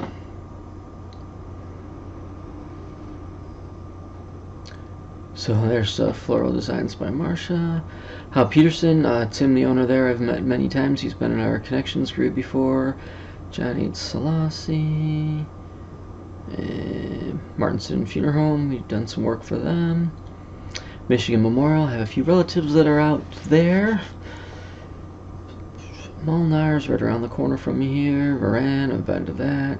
So there's uh, Floral Designs by Marsha. Hal Peterson, uh, Tim, the owner there, I've met many times. He's been in our Connections group before. John H. Selassie. And Martinson Funeral Home, we've done some work for them. Michigan Memorial, have a few relatives that are out there. Molnar's right around the corner from me here. Varan, I've been to that.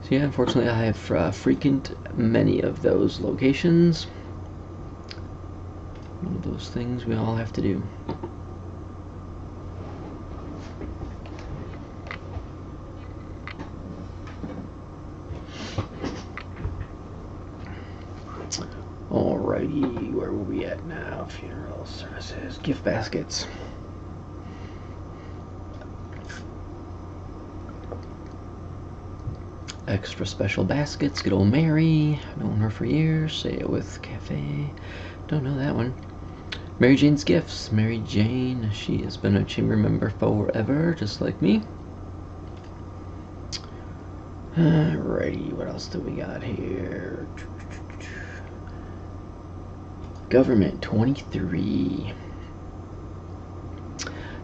So yeah, unfortunately I have uh, frequent many of those locations. One of those things we all have to do. Alrighty, where are we at now? Funeral services, gift baskets. Extra special baskets, good old Mary, known her for years, Say It With Cafe, don't know that one. Mary Jane's Gifts, Mary Jane, she has been a Chamber member forever, just like me. Alrighty, what else do we got here? Government twenty-three.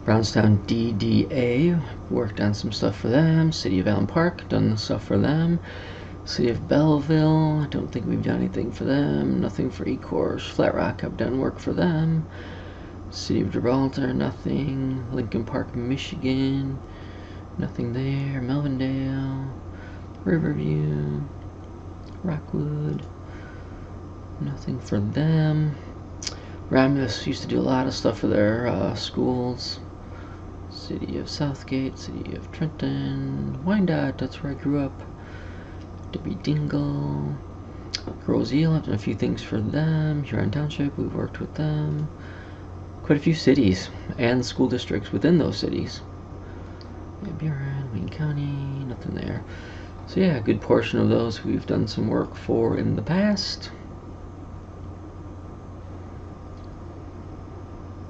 Brownstown D D A, worked on some stuff for them. City of Allen Park, done stuff for them. City of Belleville, I don't think we've done anything for them. Nothing for Ecorse. Flat Rock, I've done work for them. City of Gibraltar, nothing. Lincoln Park, Michigan, nothing there. Melvindale, Riverview, Rockwood, nothing for them. Ramnus used to do a lot of stuff for their uh, schools. City of Southgate, City of Trenton, Wyandotte, that's where I grew up. Debbie Dingle, Roselle, I've done a few things for them. Huron Township, we've worked with them. Quite a few cities and school districts within those cities. Buren, Wayne County, nothing there. So yeah, a good portion of those we've done some work for in the past.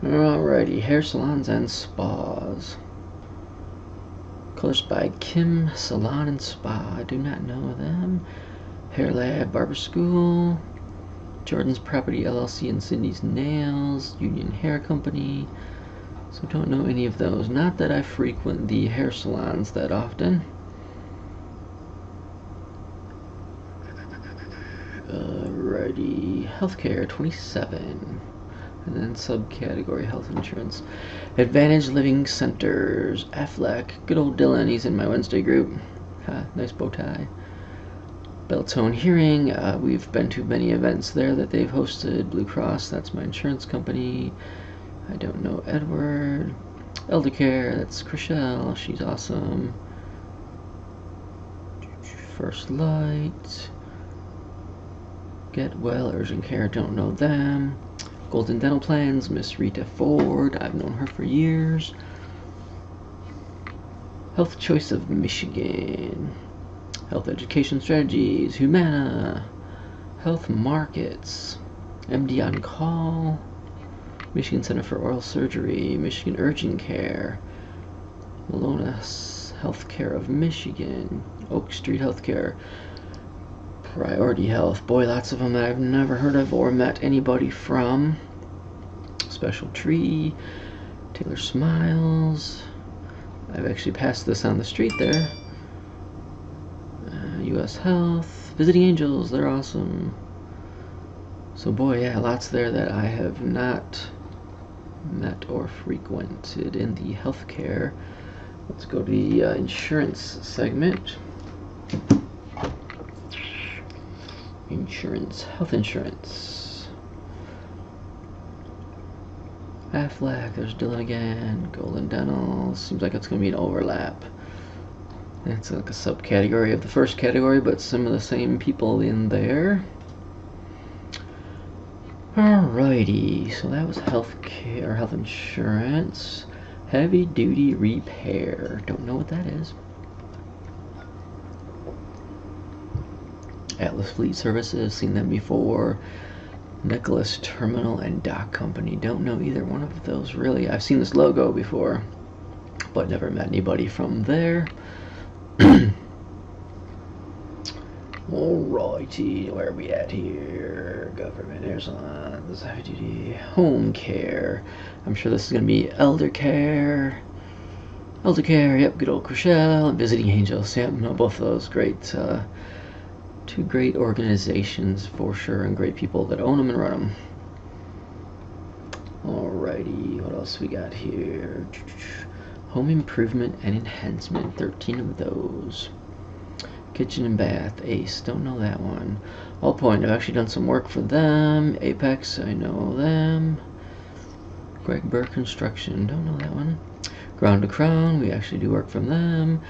Alrighty, hair salons and spas. Colors by Kim Salon and Spa. I do not know them. Hair Lab, Barber School. Jordan's Property L L C and Cindy's Nails. Union Hair Company. So don't know any of those. Not that I frequent the hair salons that often. Alrighty, healthcare twenty-seven. And then subcategory health insurance. Advantage Living Centers, Aflac, good old Dylan, he's in my Wednesday group. Ha, nice bow tie. Beltone Hearing, uh, we've been to many events there that they've hosted. Blue Cross, that's my insurance company. I don't know Edward. Eldercare, that's Chriselle, she's awesome. First Light. Get Well, Urgent Care, don't know them. Golden Dental Plans, Miss Rita Ford, I've known her for years. Health Choice of Michigan. Health Education Strategies, Humana. Health Markets, M D On Call. Michigan Center for Oral Surgery, Michigan Urgent Care, Melona's Healthcare of Michigan, Oak Street Healthcare, Priority Health. Boy, lots of them that I've never heard of or met anybody from. Special Tree, Taylor Smiles. I've actually passed this on the street there. Uh, U S Health, Visiting Angels, they're awesome. So boy, yeah, lots there that I have not met or frequented in the healthcare. Let's go to the uh, insurance segment. Insurance, health insurance. Aflac, there's Dylan again. Golden Dental, seems like it's going to be an overlap. That's like a subcategory of the first category, but some of the same people in there. Alrighty, so that was health care, health insurance. Heavy duty repair. Don't know what that is. Atlas Fleet Services, seen them before. Nicholas Terminal and Dock Company. Don't know either one of those really. I've seen this logo before, but never met anybody from there. Alrighty, where are we at here? Government airlines, heavy duty, home care. I'm sure this is going to be elder care. Elder care, yep, good old Chriselle. And Visiting Angels, yep, no, both of those great, uh, two great organizations for sure, and great people that own them and run them. Alrighty, what else we got here? Home improvement and enhancement, thirteen of those. Kitchen and Bath, Ace, don't know that one. All Point, I've actually done some work for them. Apex, I know them. Greg Burr Construction, don't know that one. Ground to Crown, we actually do work from them.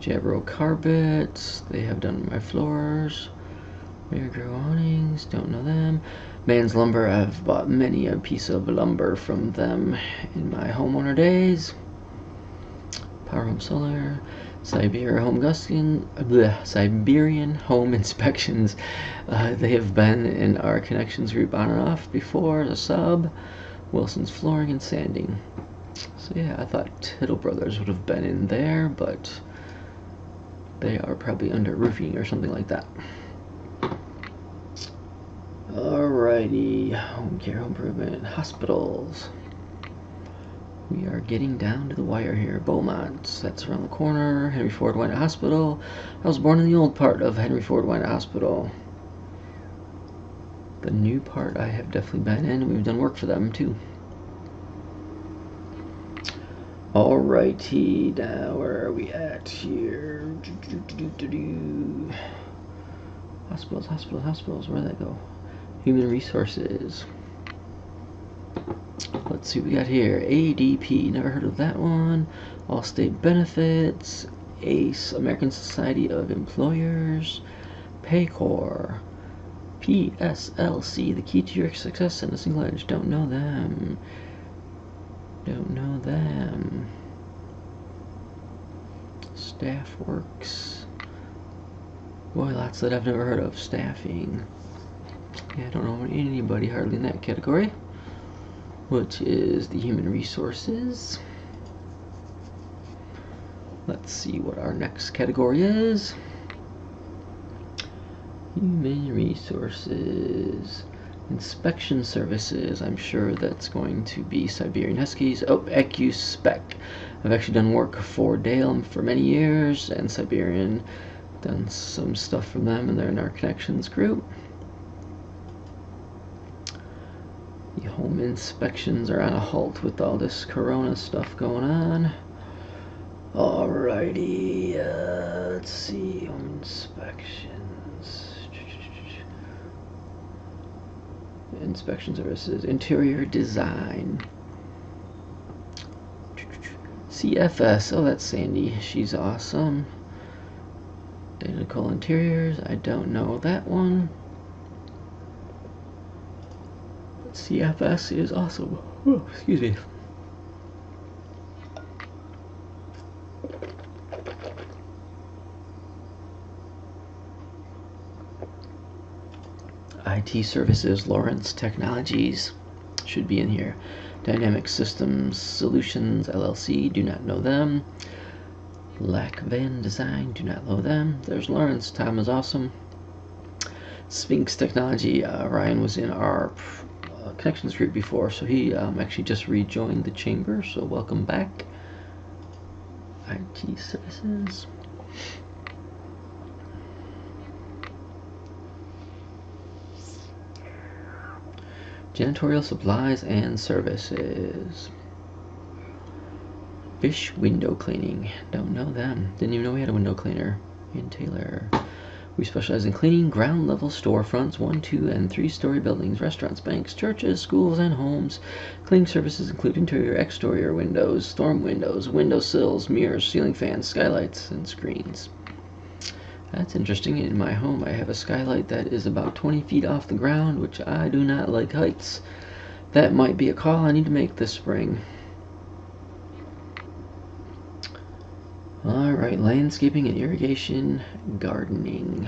Jabro Carpets, they have done my floors. Miragrow Awnings, don't know them. Man's Lumber, I've bought many a piece of lumber from them in my homeowner days. Power Home Solar. Siberia Home Guskin, bleh, Siberian Home Inspections. Uh, they have been in our connections group on and off before, the sub. Wilson's Flooring and Sanding. So yeah, I thought Tittle Brothers would have been in there, but they are probably under roofing or something like that. Alrighty, home care, home improvement, hospitals. We are getting down to the wire here. Beaumont, that's around the corner. Henry Ford Wynette Hospital. I was born in the old part of Henry Ford Wynette Hospital. The new part I have definitely been in, and we've done work for them too. Alrighty, now where are we at here? Do, do, do, do, do, do. Hospitals, hospitals, hospitals. Where'd that go? Human resources. Let's see what we got here. A D P, never heard of that one. Allstate Benefits, ACE, American Society of Employers, Paycor, P S L C, the key to your success in a single edge. Don't know them. Don't know them. Staffworks. Boy, lots that I've never heard of. Staffing. Yeah, I don't know anybody hardly in that category, which is the human resources. Let's see what our next category is. Human resources. Inspection services. I'm sure that's going to be Siberian Huskies. Oh, AccuSpec. I've actually done work for Dale for many years, and Siberian, done some stuff from them, and they're in our connections group. The home inspections are on a halt with all this corona stuff going on. Alrighty, uh, let's see, home inspections. Inspection services, interior design. C F S, oh, that's Sandy, she's awesome. Danical Interiors, I don't know that one. C F S is awesome. Oh, excuse me. I T Services, Lawrence Technologies should be in here. Dynamic Systems Solutions, L L C, do not know them. Lack Van Design, do not know them. There's Lawrence, Tom is awesome. Sphinx Technology, uh, Ryan was in our uh, connections group before, so he um, actually just rejoined the chamber, so welcome back. I T Services. Janitorial Supplies and Services. Bish Window Cleaning. Don't know them. Didn't even know we had a window cleaner in Taylor. We specialize in cleaning ground level storefronts, one, two, and three story buildings, restaurants, banks, churches, schools, and homes. Cleaning services include interior, exterior windows, storm windows, window sills, mirrors, ceiling fans, skylights, and screens. That's interesting. In my home I have a skylight that is about twenty feet off the ground, which I do not like heights. That might be a call I need to make this spring. Alright, landscaping and irrigation, gardening.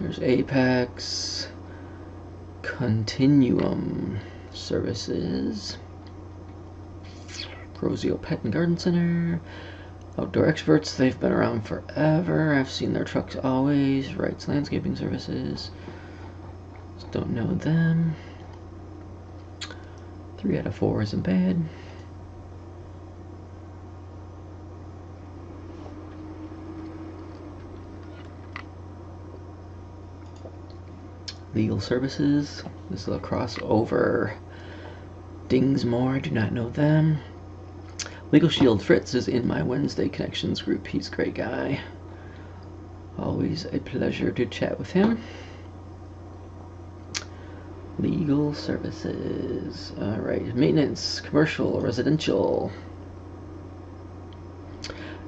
There's Apex, Continuum Services, Grozio Pet and Garden Center, Outdoor Experts, they've been around forever. I've seen their trucks always. Wright's Landscaping Services. Just don't know them. Three out of four isn't bad. Legal Services. This is a crossover. Dingsmore, do not know them. Legal Shield Fritz is in my Wednesday connections group. He's a great guy. Always a pleasure to chat with him. Legal services. Alright, maintenance, commercial, residential.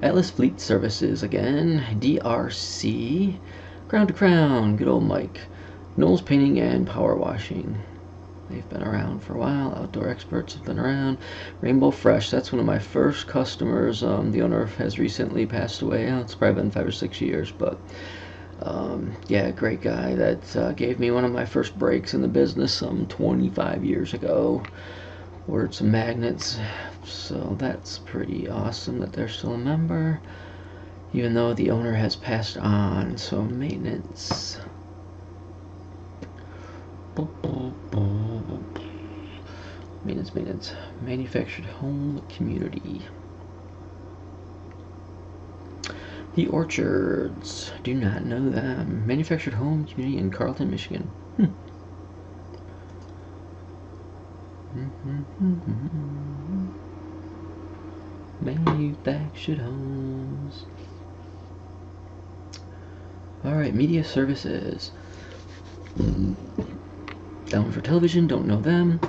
Atlas Fleet Services again. D R C. Crown to Crown. Good old Mike. Knowles Painting and Power Washing. They've been around for a while. Outdoor Experts have been around. Rainbow Fresh, that's one of my first customers. Um, the owner has recently passed away. Oh, it's probably been five or six years, but um, yeah, great guy that uh, gave me one of my first breaks in the business some twenty-five years ago. Ordered some magnets, so that's pretty awesome that they're still a member, even though the owner has passed on. So maintenance. Maintenance, maintenance, manufactured home community. The Orchards, do not know them. Manufactured home community in Carleton, Michigan. Hmm. Manufactured homes. All right, media services. Down for television, don't know them.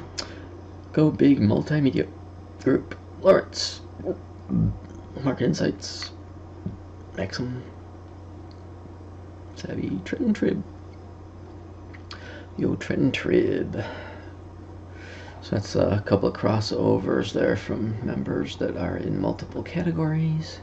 Go Big Multimedia Group, Lawrence, Market Insights, Maxim, Savvy, Trenton Trib. Yo, Trenton Trib. So that's a couple of crossovers there from members that are in multiple categories.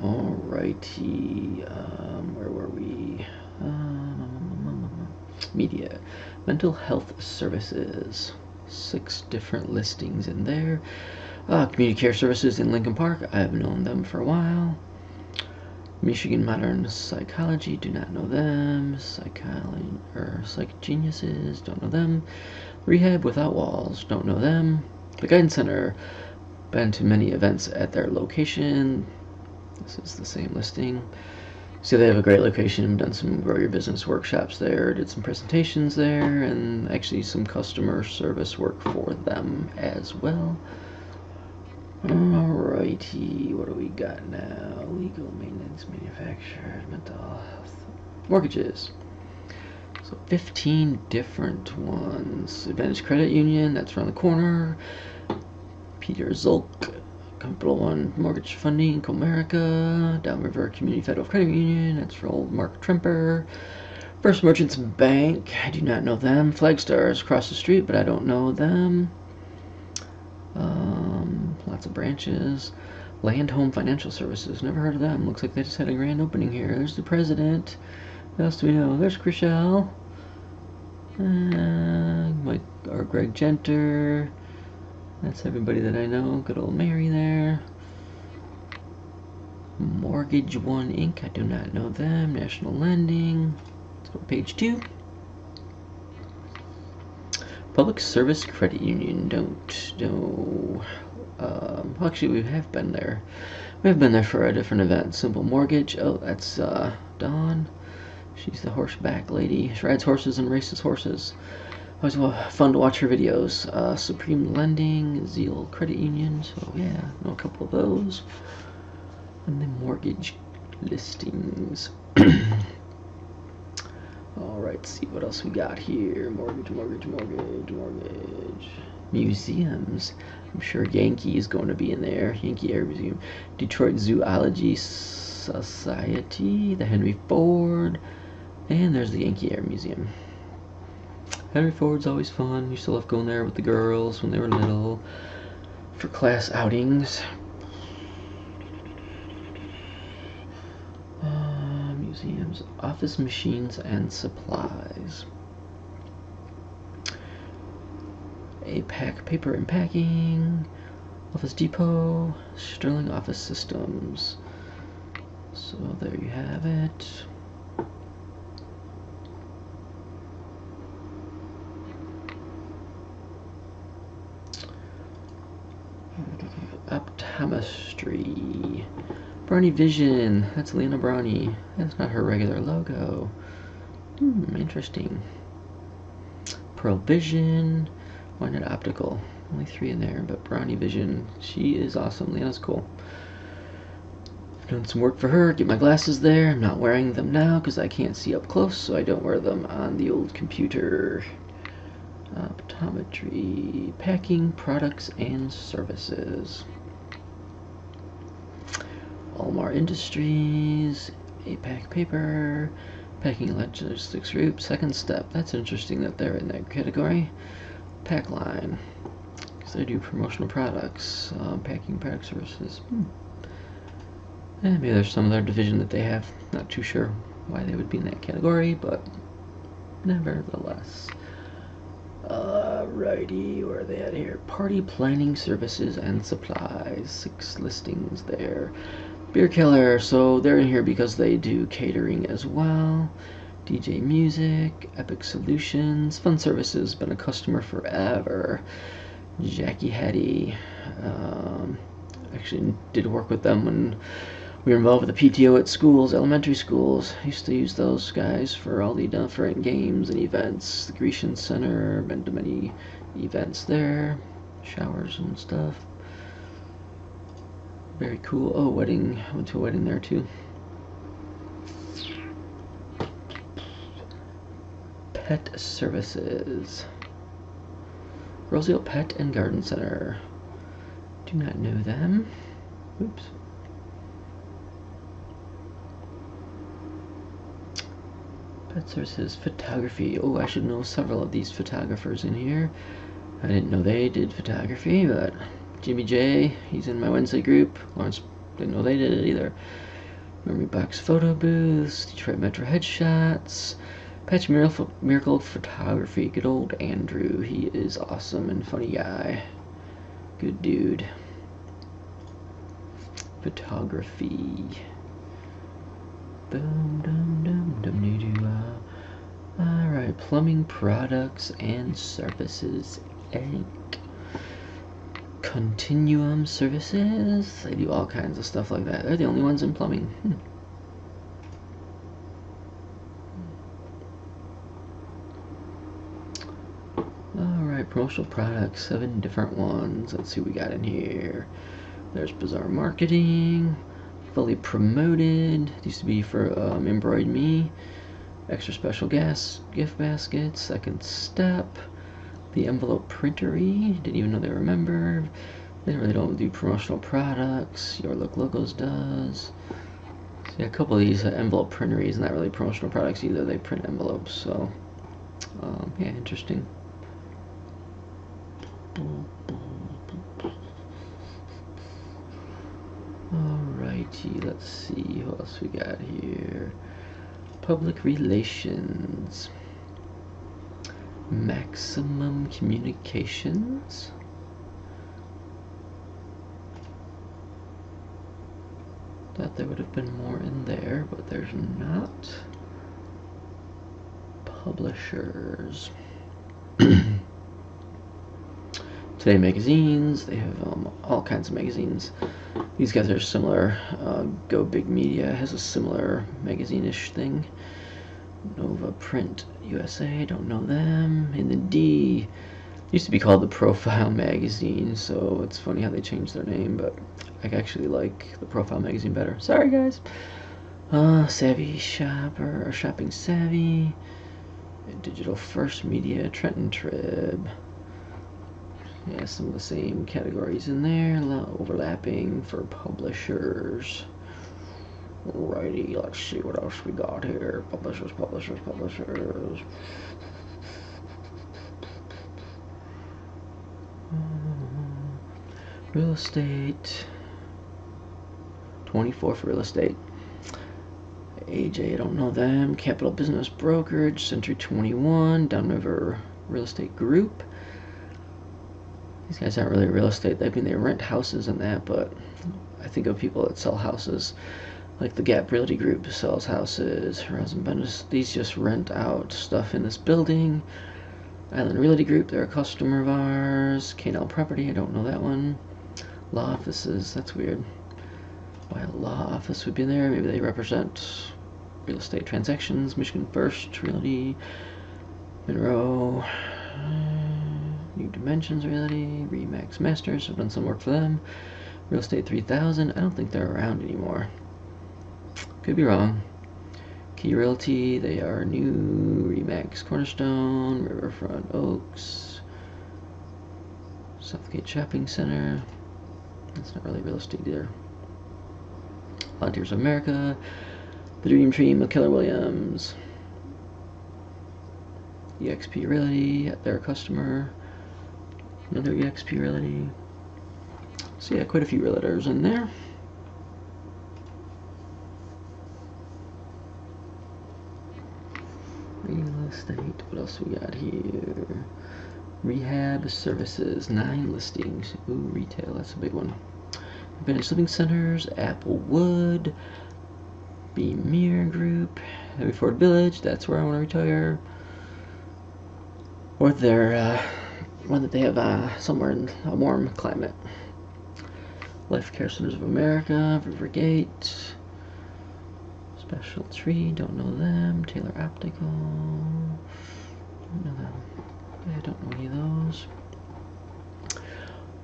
Alrighty, um, where were we? Um, media, mental health services, six different listings in there. Uh, community care services in Lincoln Park, I've known them for a while. Michigan Modern Psychology, do not know them. Psychology or Psych Geniuses, don't know them. Rehab Without Walls, don't know them. The Guidance Center, been to many events at their location. This is the same listing. So they have a great location. I've done some grow your business workshops there, did some presentations there, and actually some customer service work for them as well. Alrighty, what do we got now? Legal, maintenance, manufacturers, mental health, mortgages. So fifteen different ones. Advantage Credit Union, that's around the corner. Peter Zulk, Capital One Mortgage Funding, Comerica, Downriver Community Federal Credit Union, that's for old Mark Tremper. First Merchants Bank, I do not know them. Flagstar is across the street, but I don't know them. Um, lots of branches. Land Home Financial Services, never heard of them. Looks like they just had a grand opening here. There's the president. What else do we know? There's Chrishell. Uh, Mike or Greg Genter. That's everybody that I know. Good old Mary there. Mortgage One Incorporated. I do not know them. National Lending. Let's go to page two. Public Service Credit Union. Don't know. Um, actually, we have been there. We have been there for a different event. Simple Mortgage. Oh, that's uh, Dawn. She's the horseback lady. She rides horses and races horses. Always fun to watch her videos. Uh, Supreme Lending, Zeal Credit Union. So yeah, know a couple of those. And then mortgage listings. Alright, let's see what else we got here. Mortgage, mortgage, mortgage, mortgage. Museums. I'm sure Yankee is going to be in there. Yankee Air Museum. Detroit Zoology Society. The Henry Ford. And there's the Yankee Air Museum. Henry Ford's always fun. Used to love going there with the girls when they were little for class outings. Uh, museums, office machines and supplies. A PAC Paper and Packing, Office Depot, Sterling Office Systems. So there you have it. Optometry. Brownie Vision. That's Lena Brownie. That's not her regular logo. Hmm, interesting. Pearl Vision. Why not Optical? Only three in there, but Brownie Vision. She is awesome. Lena's cool. I've done some work for her. Get my glasses there. I'm not wearing them now because I can't see up close, so I don't wear them on the old computer. Optometry, packing, products, and services. Almar Industries, A PAC Paper, Packing Logistics Group, Second Step. That's interesting that they're in that category. Pack Line, because they do promotional products, um, packing product services. Hmm. Eh, maybe there's some other division that they have. Not too sure why they would be in that category, but nevertheless. Alrighty, where are they at here? Party Planning Services and Supplies. Six listings there. Beer Killer, so they're in here because they do catering as well. D J Music, Epic Solutions, Fun Services, been a customer forever. Jackie Hattie, um, actually did work with them when we were involved with the P T O at schools, elementary schools. I used to use those guys for all the different games and events. The Grecian Center, been to many events there, showers and stuff. Very cool. Oh, wedding. I went to a wedding there too. Pet Services. Rosedale Pet and Garden Center. Do not know them. Oops. Pet Services, photography. Oh, I should know several of these photographers in here. I didn't know they did photography, but Jimmy J, he's in my Wednesday group. Lawrence, didn't know they did it either. Memory Box Photo Booths, Detroit Metro Headshots, Patch Miracle, Miracle Photography. Good old Andrew. He is awesome and funny guy. Good dude. Photography. Dum, dum, dum, dum, doo, doo, uh. Alright, Plumbing Products and Services, Incorporated. Continuum Services. They do all kinds of stuff like that. They're the only ones in plumbing. Hmm. Alright, Promotional Products. Seven different ones. Let's see what we got in here. There's Bizarre Marketing, Fully Promoted, it used to be for um, Embroid Me, Extra Special Gas, Gift Baskets, Second Step, The Envelope Printery, didn't even know they were a member. They really don't do promotional products. Your Look Logos does. See, a couple of these uh, envelope printeries, not really promotional products either. They print envelopes, so um, yeah, interesting. Alrighty, let's see what else we got here. Public relations, Maximum Communications. Thought there would have been more in there, but there's not. Publishers. Today magazines, they have um, all kinds of magazines. These guys are similar. Uh, Go Big Media has a similar magazine-ish thing. Nova Print U S A, don't know them. And the D used to be called the Profile Magazine, so it's funny how they changed their name, but I actually like the Profile Magazine better. Sorry guys. Uh, Savvy Shopper, or Shopping Savvy, Digital First Media, Trent and Trib. Yeah, some of the same categories in there, a lot overlapping for publishers. Righty, let's see what else we got here. Publishers, publishers, publishers. Real estate. twenty-four for real estate. A J, I don't know them. Capital Business Brokerage, Century twenty-one, Downriver Real Estate Group. These guys aren't really real estate. I mean, they rent houses and that, but I think of people that sell houses. Like the Gap Realty Group sells houses. Rosen Bendis, these just rent out stuff in this building. Island Realty Group, they're a customer of ours. K and L Property, I don't know that one. Law offices, that's weird. Why a law office would be there? Maybe they represent real estate transactions. Michigan First Realty, Monroe, New Dimensions Realty, Remax Masters. I've done some work for them. Real Estate three thousand. I don't think they're around anymore. Could be wrong. Key Realty, they are new. Remax Cornerstone, Riverfront Oaks, Southgate Shopping Center. That's not really real estate either. Volunteers of America, The Dream Team of Keller Williams, E X P Realty, their customer, another E X P Realty. So yeah, quite a few realtors in there. Real estate, what else we got here? Rehab services, nine listings. Ooh, retail, that's a big one. Advantage Living Centers, Applewood, Bemere Group, Henry Ford Village, that's where I want to retire. Or their uh, one that they have uh, somewhere in a warm climate. Life Care Centers of America, Rivergate. Special Tree, don't know them. Taylor Optical, don't know them. I don't know any of those.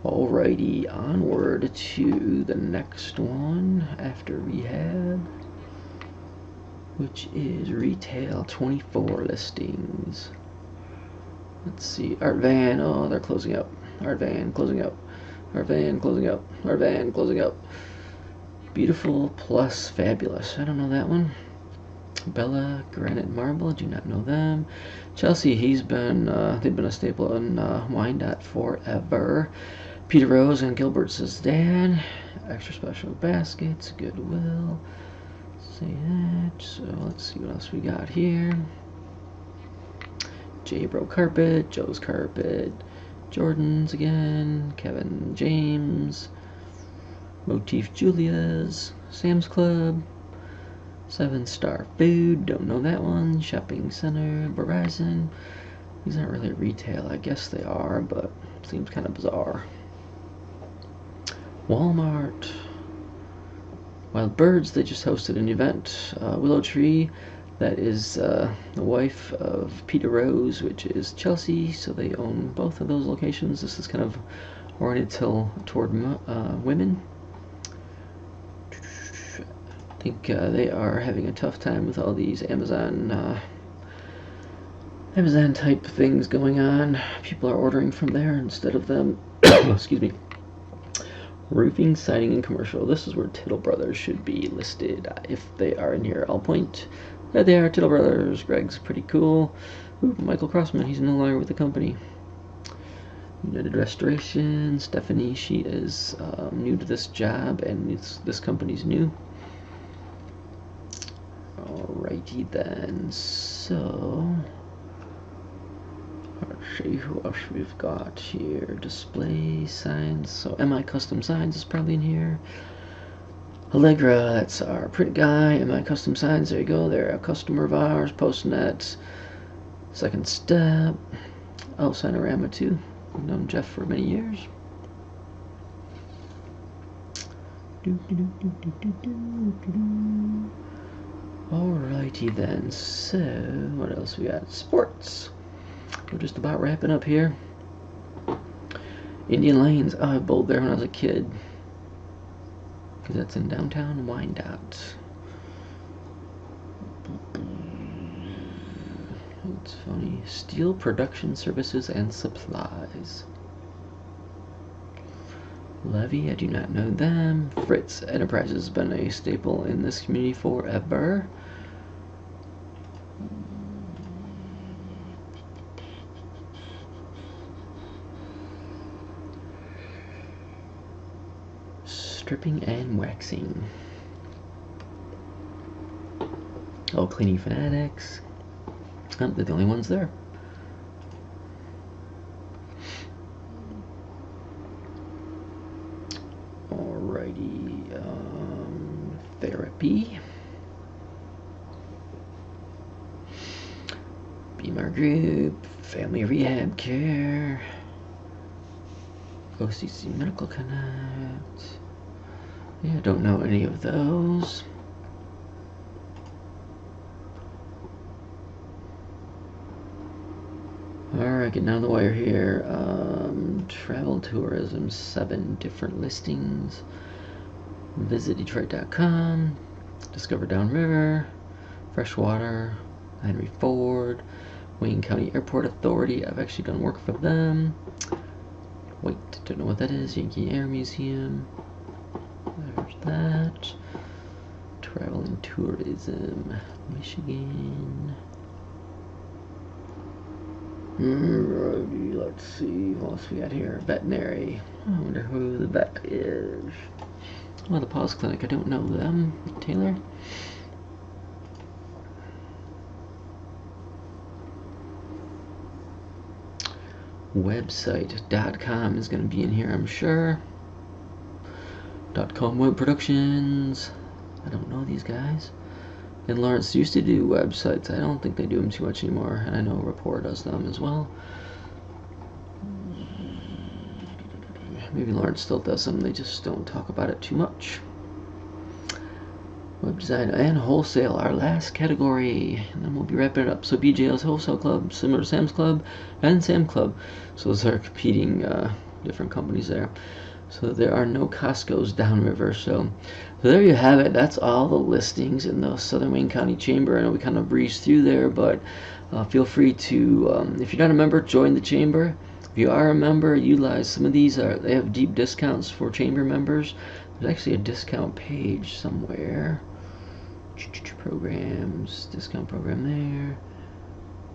Alrighty, onward to the next one after rehab, which is retail, twenty-four listings. Let's see, Art Van, oh, they're closing up. Art Van, closing up. Art Van, closing up. Art Van, closing up. Beautiful Plus Fabulous. I don't know that one. Bella Granite Marble. Do not know them. Chelsea. He's been. Uh, they've been a staple in uh, Wyandotte forever. Peter Rose and Gilbert's dad. Extra Special Baskets. Goodwill. Say that. So let's see what else we got here. J Bro Carpet. Joe's Carpet. Jordan's again. Kevin James. Motif Julia's, Sam's Club, Seven Star Food, don't know that one, Shopping Center, Verizon. These aren't really retail, I guess they are, but it seems kind of bizarre. Walmart, Wild Birds, they just hosted an event. Uh, Willow Tree, that is uh, the wife of Peter Rose, which is Chelsea, so they own both of those locations. This is kind of oriented till, toward uh, women. think uh, they are having a tough time with all these Amazon uh, Amazon type things going on. People are ordering from there instead of them. Excuse me. Roofing, siding, and commercial. This is where Tittle Brothers should be listed if they are near All Point. There they are, Tittle Brothers. Greg's pretty cool. Ooh, Michael Crossman. He's no longer with the company. United Restoration. Stephanie. She is um, new to this job, and it's, this company's new. Alrighty then. So let's see who else we've got here. Display signs. So M I Custom Signs is probably in here. Allegra, that's our print guy. M I Custom Signs, there you go. They're a customer of ours. PostNet, Second Step. Oh, Signorama too. I've known Jeff for many years. Alrighty then. So what else we got? Sports. We're just about wrapping up here. Indian Lanes. Oh, I bowled there when I was a kid. Because that's in downtown Wyandotte. It's funny. Steel Production Services and Supplies. Levy. I do not know them. Fritz Enterprises has been a staple in this community forever. Stripping and waxing. Oh, Cleaning Fanatics. Oh, they're the only ones there. Alrighty. Um, therapy. B M R Group. Family Rehab Care. O C C Medical Connect. Yeah, I don't know any of those. Alright, getting out of the wire here. Um, travel tourism, seven different listings. Visit Detroit dot com, Discover Downriver, Freshwater, Henry Ford, Wayne County Airport Authority. I've actually done work for them. Wait, don't know what that is. Yankee Air Museum. There's that. Travel and tourism, Michigan. Alrighty, let's see what else we got here. Veterinary. I wonder who the vet is. Well, the Paws Clinic. I don't know them. Taylor. Website dot com is going to be in here, I'm sure. .com Web Productions. I don't know these guys. And Lawrence used to do websites. I don't think they do them too much anymore. And I know Rapport does them as well. Maybe Lawrence still does them. They just don't talk about it too much. Web design and wholesale, our last category. And then we'll be wrapping it up. So B J L's Wholesale Club, similar to Sam's Club, and Sam Club. So those are competing uh, different companies there. So there are no Costco's downriver. So, so there you have it. That's all the listings in the Southern Wayne County Chamber. I know we kind of breezed through there, but uh, feel free to, um, if you're not a member, join the chamber. If you are a member, utilize some of these. Are, they have deep discounts for chamber members. There's actually a discount page somewhere. Programs, discount program there.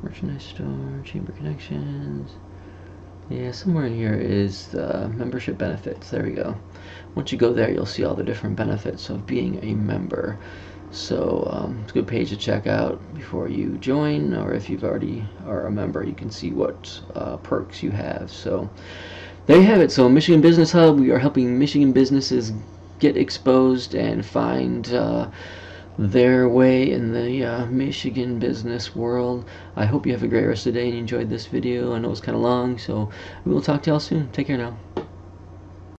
Merchandise store, chamber connections. Yeah, somewhere in here is the membership benefits. There we go. Once you go there, you'll see all the different benefits of being a member. So um, it's a good page to check out before you join, or if you've already are a member, you can see what uh, perks you have. So there you have it. So Michigan Business Hub, we are helping Michigan businesses get exposed and find uh, their way in the uh, Michigan business world. I hope you have a great rest of the day and you enjoyed this video. I know it's kind of long, so we will talk to y'all soon. Take care now.